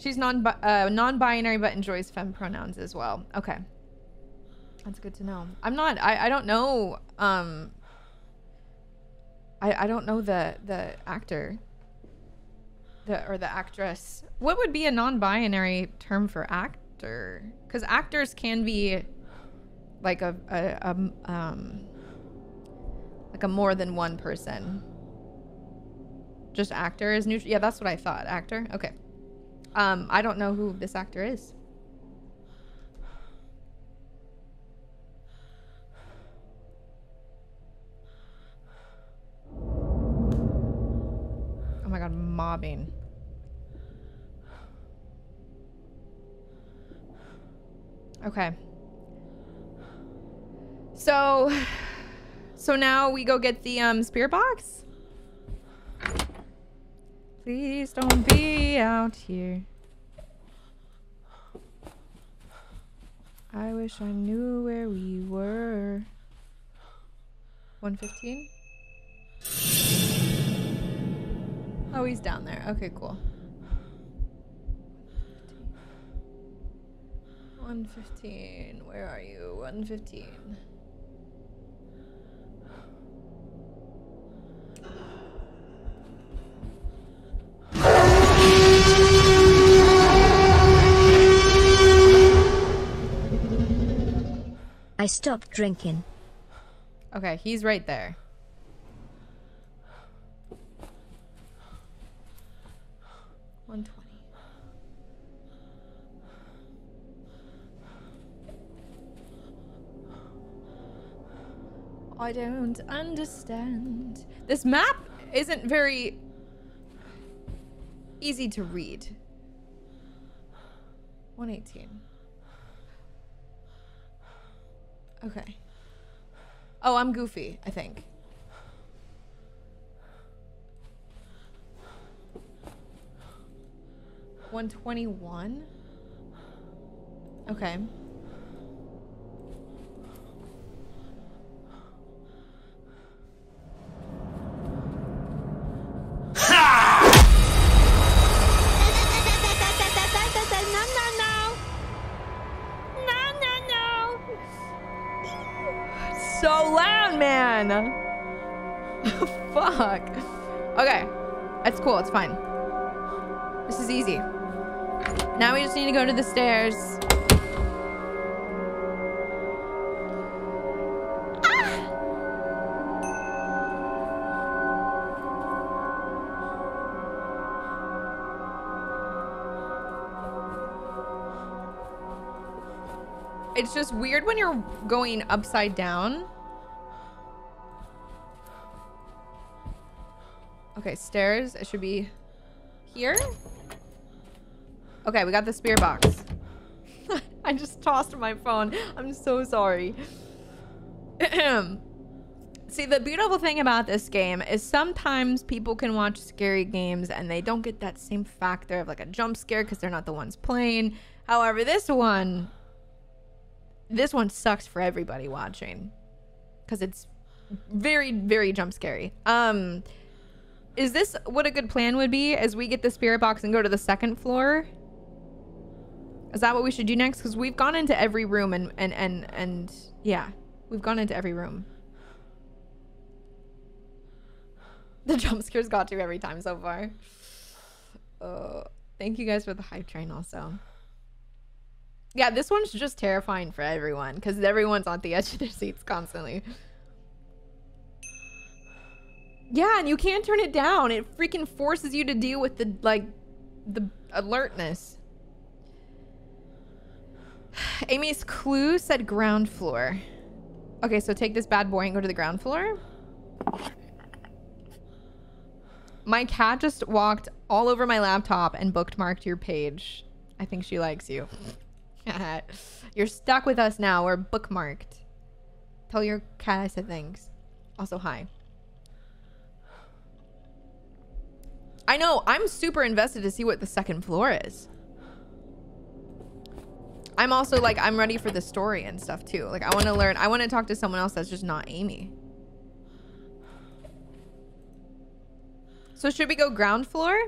She's non-binary, but enjoys femme pronouns as well. Okay. That's good to know. I'm not, I don't know, I don't know the actor, or the actress. What would be a non-binary term for actor? Because actors can be like a more than one person. Just actor is neutral. Yeah, that's what I thought, actor, okay. I don't know who this actor is. Oh my god, mobbing. Okay. So now we go get the spirit box? Please don't be out here. I wish I knew where we were. 115? Oh, he's down there. Okay, cool. 115. Where are you? 115. I stopped drinking. Okay, he's right there. I don't understand. This map isn't very easy to read. 118. Okay. Oh, I'm goofy, I think. $121? Okay. So loud, man. Fuck. Okay. That's cool. It's fine. This is easy. Now we just need to go to the stairs. It's just weird when you're going upside down. Okay, stairs. It should be here. Okay, we got the spear box. I just tossed my phone. I'm so sorry. See, the beautiful thing about this game is sometimes people can watch scary games and they don't get that same factor of like a jump scare because they're not the ones playing. However, this one sucks for everybody watching because it's very, very jump scary. Is this what a good plan would be as we get the spirit box and go to the second floor? Is that what we should do next? Because we've gone into every room and yeah, we've gone into every room. The jump scares got to every time so far. Thank you guys for the hype train also. Yeah, this one's just terrifying for everyone because everyone's on the edge of their seats constantly. Yeah, and you can't turn it down. It freaking forces you to deal with the, like, the alertness. Amy's clue said ground floor. Okay, so take this bad boy and go to the ground floor. My cat just walked all over my laptop and bookmarked your page. I think she likes you. You're stuck with us now. We're bookmarked. Tell your cat I said thanks. Also, hi. I know. I'm super invested to see what the second floor is. I'm also like, I'm ready for the story and stuff too. Like, I want to learn. I want to talk to someone else that's just not Amy. So should we go ground floor?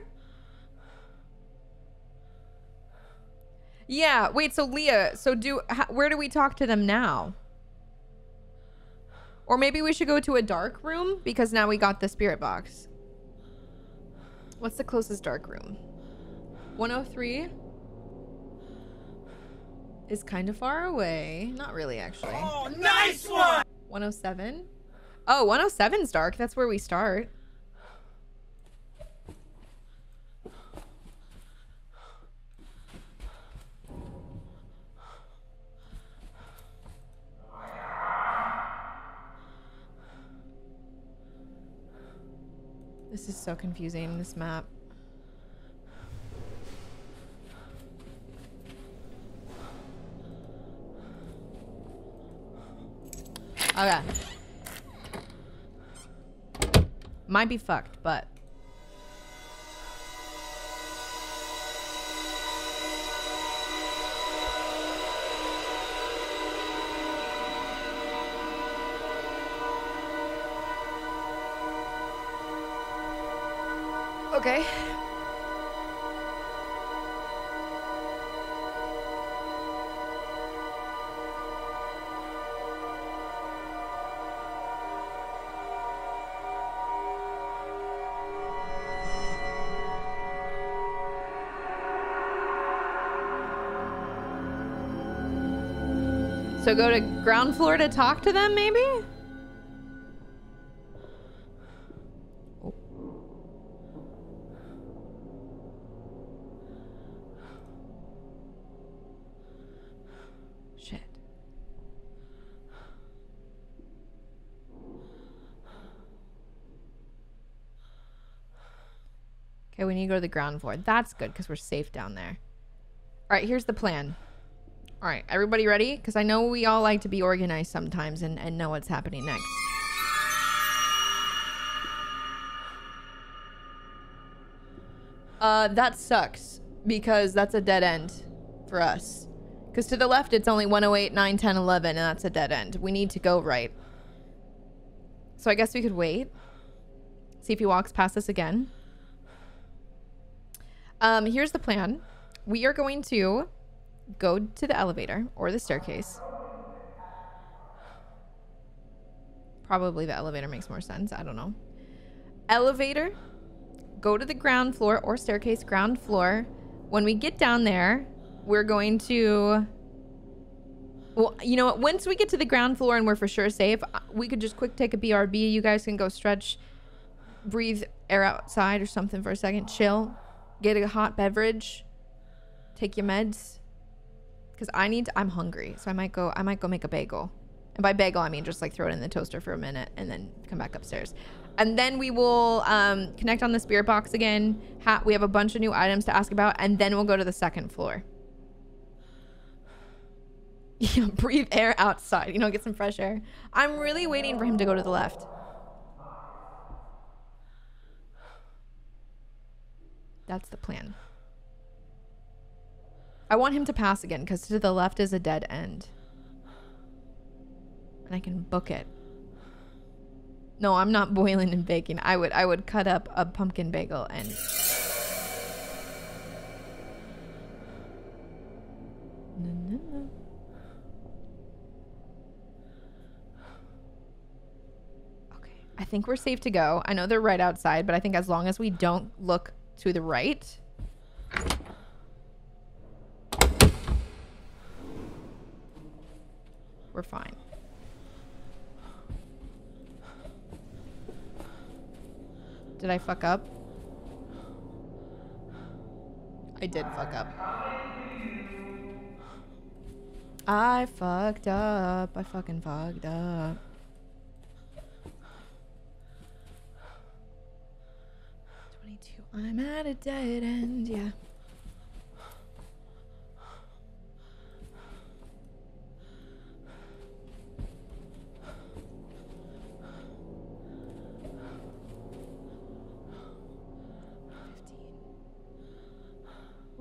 Yeah, wait, so Leah, so where do we talk to them now? Or maybe we should go to a dark room because now we got the spirit box. What's the closest dark room? 103 is kind of far away. Not really, actually. Oh, nice one! 107? Oh, 107's dark. That's where we start. This is so confusing, this map. Okay. Might be fucked, but. Okay. So go to ground floor to talk to them, maybe? Okay, we need to go to the ground floor. That's good because we're safe down there. All right, here's the plan. All right, everybody ready? Because I know we all like to be organized sometimes and know what's happening next. That sucks because that's a dead end for us. Because to the left, it's only 108, 9, 10, 11, and that's a dead end. We need to go right. So I guess we could wait. See if he walks past us again. Here's the plan. We are going to go to the elevator or the staircase. Probably the elevator makes more sense. I don't know. Elevator. Go to the ground floor or staircase, ground floor. When we get down there, we're going to... Well, you know what? Once we get to the ground floor and we're for sure safe, we could just quick take a BRB. You guys can go stretch, breathe air outside or something for a second. Chill. Get a hot beverage. Take your meds. Because I need to... I'm hungry. So I might go make a bagel. And by bagel, I mean just like throw it in the toaster for a minute and then come back upstairs. And then we will connect on the spirit box again. We have a bunch of new items to ask about. And then we'll go to the second floor. Breathe air outside. You know, get some fresh air. I'm really waiting for him to go to the left. That's the plan. I want him to pass again because to the left is a dead end. And I can book it. No, I'm not boiling and baking. I would cut up a pumpkin bagel and... No. Okay, I think we're safe to go. I know they're right outside, but I think as long as we don't look to the right... We're fine. Did I fuck up? I did fuck up. I fucked up. I fucking fucked up. I'm at a dead end, yeah.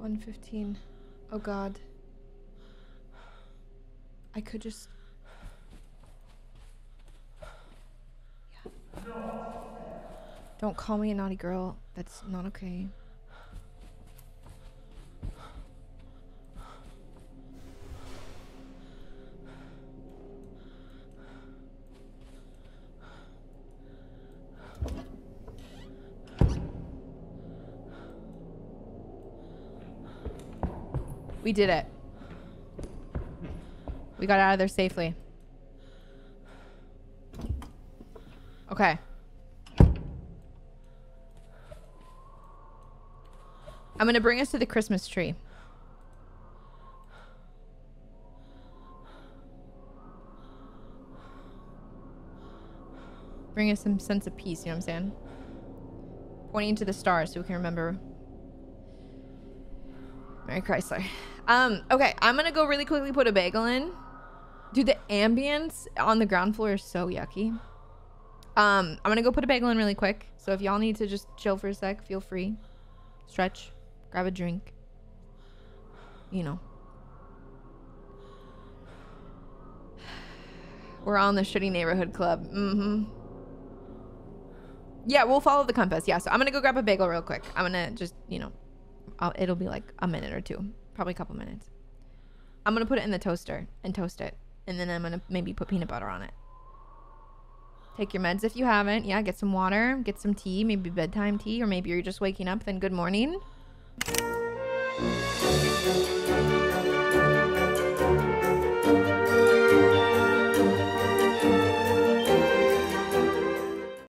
$115. Oh God. I could just... Yeah. Don't call me a naughty girl. That's not okay. We did it. We got out of there safely. Okay. I'm gonna bring us to the Christmas tree. Bring us some sense of peace, you know what I'm saying? Pointing to the stars so we can remember. Mary Chrysler. Okay, I'm gonna go really quickly put a bagel in. Dude, the ambience on the ground floor is so yucky. I'm gonna go put a bagel in really quick. So if y'all need to just chill for a sec, feel free. Stretch. Grab a drink. You know. We're all in the shitty neighborhood club. Mm-hmm. Yeah, we'll follow the compass. Yeah, so I'm gonna go grab a bagel real quick. I'm gonna just, you know, it'll be like a minute or two. Probably a couple minutes. I'm gonna put it in the toaster and toast it. And then I'm gonna maybe put peanut butter on it. Take your meds if you haven't. Yeah, get some water. Get some tea. Maybe bedtime tea. Or maybe you're just waking up. Then good morning.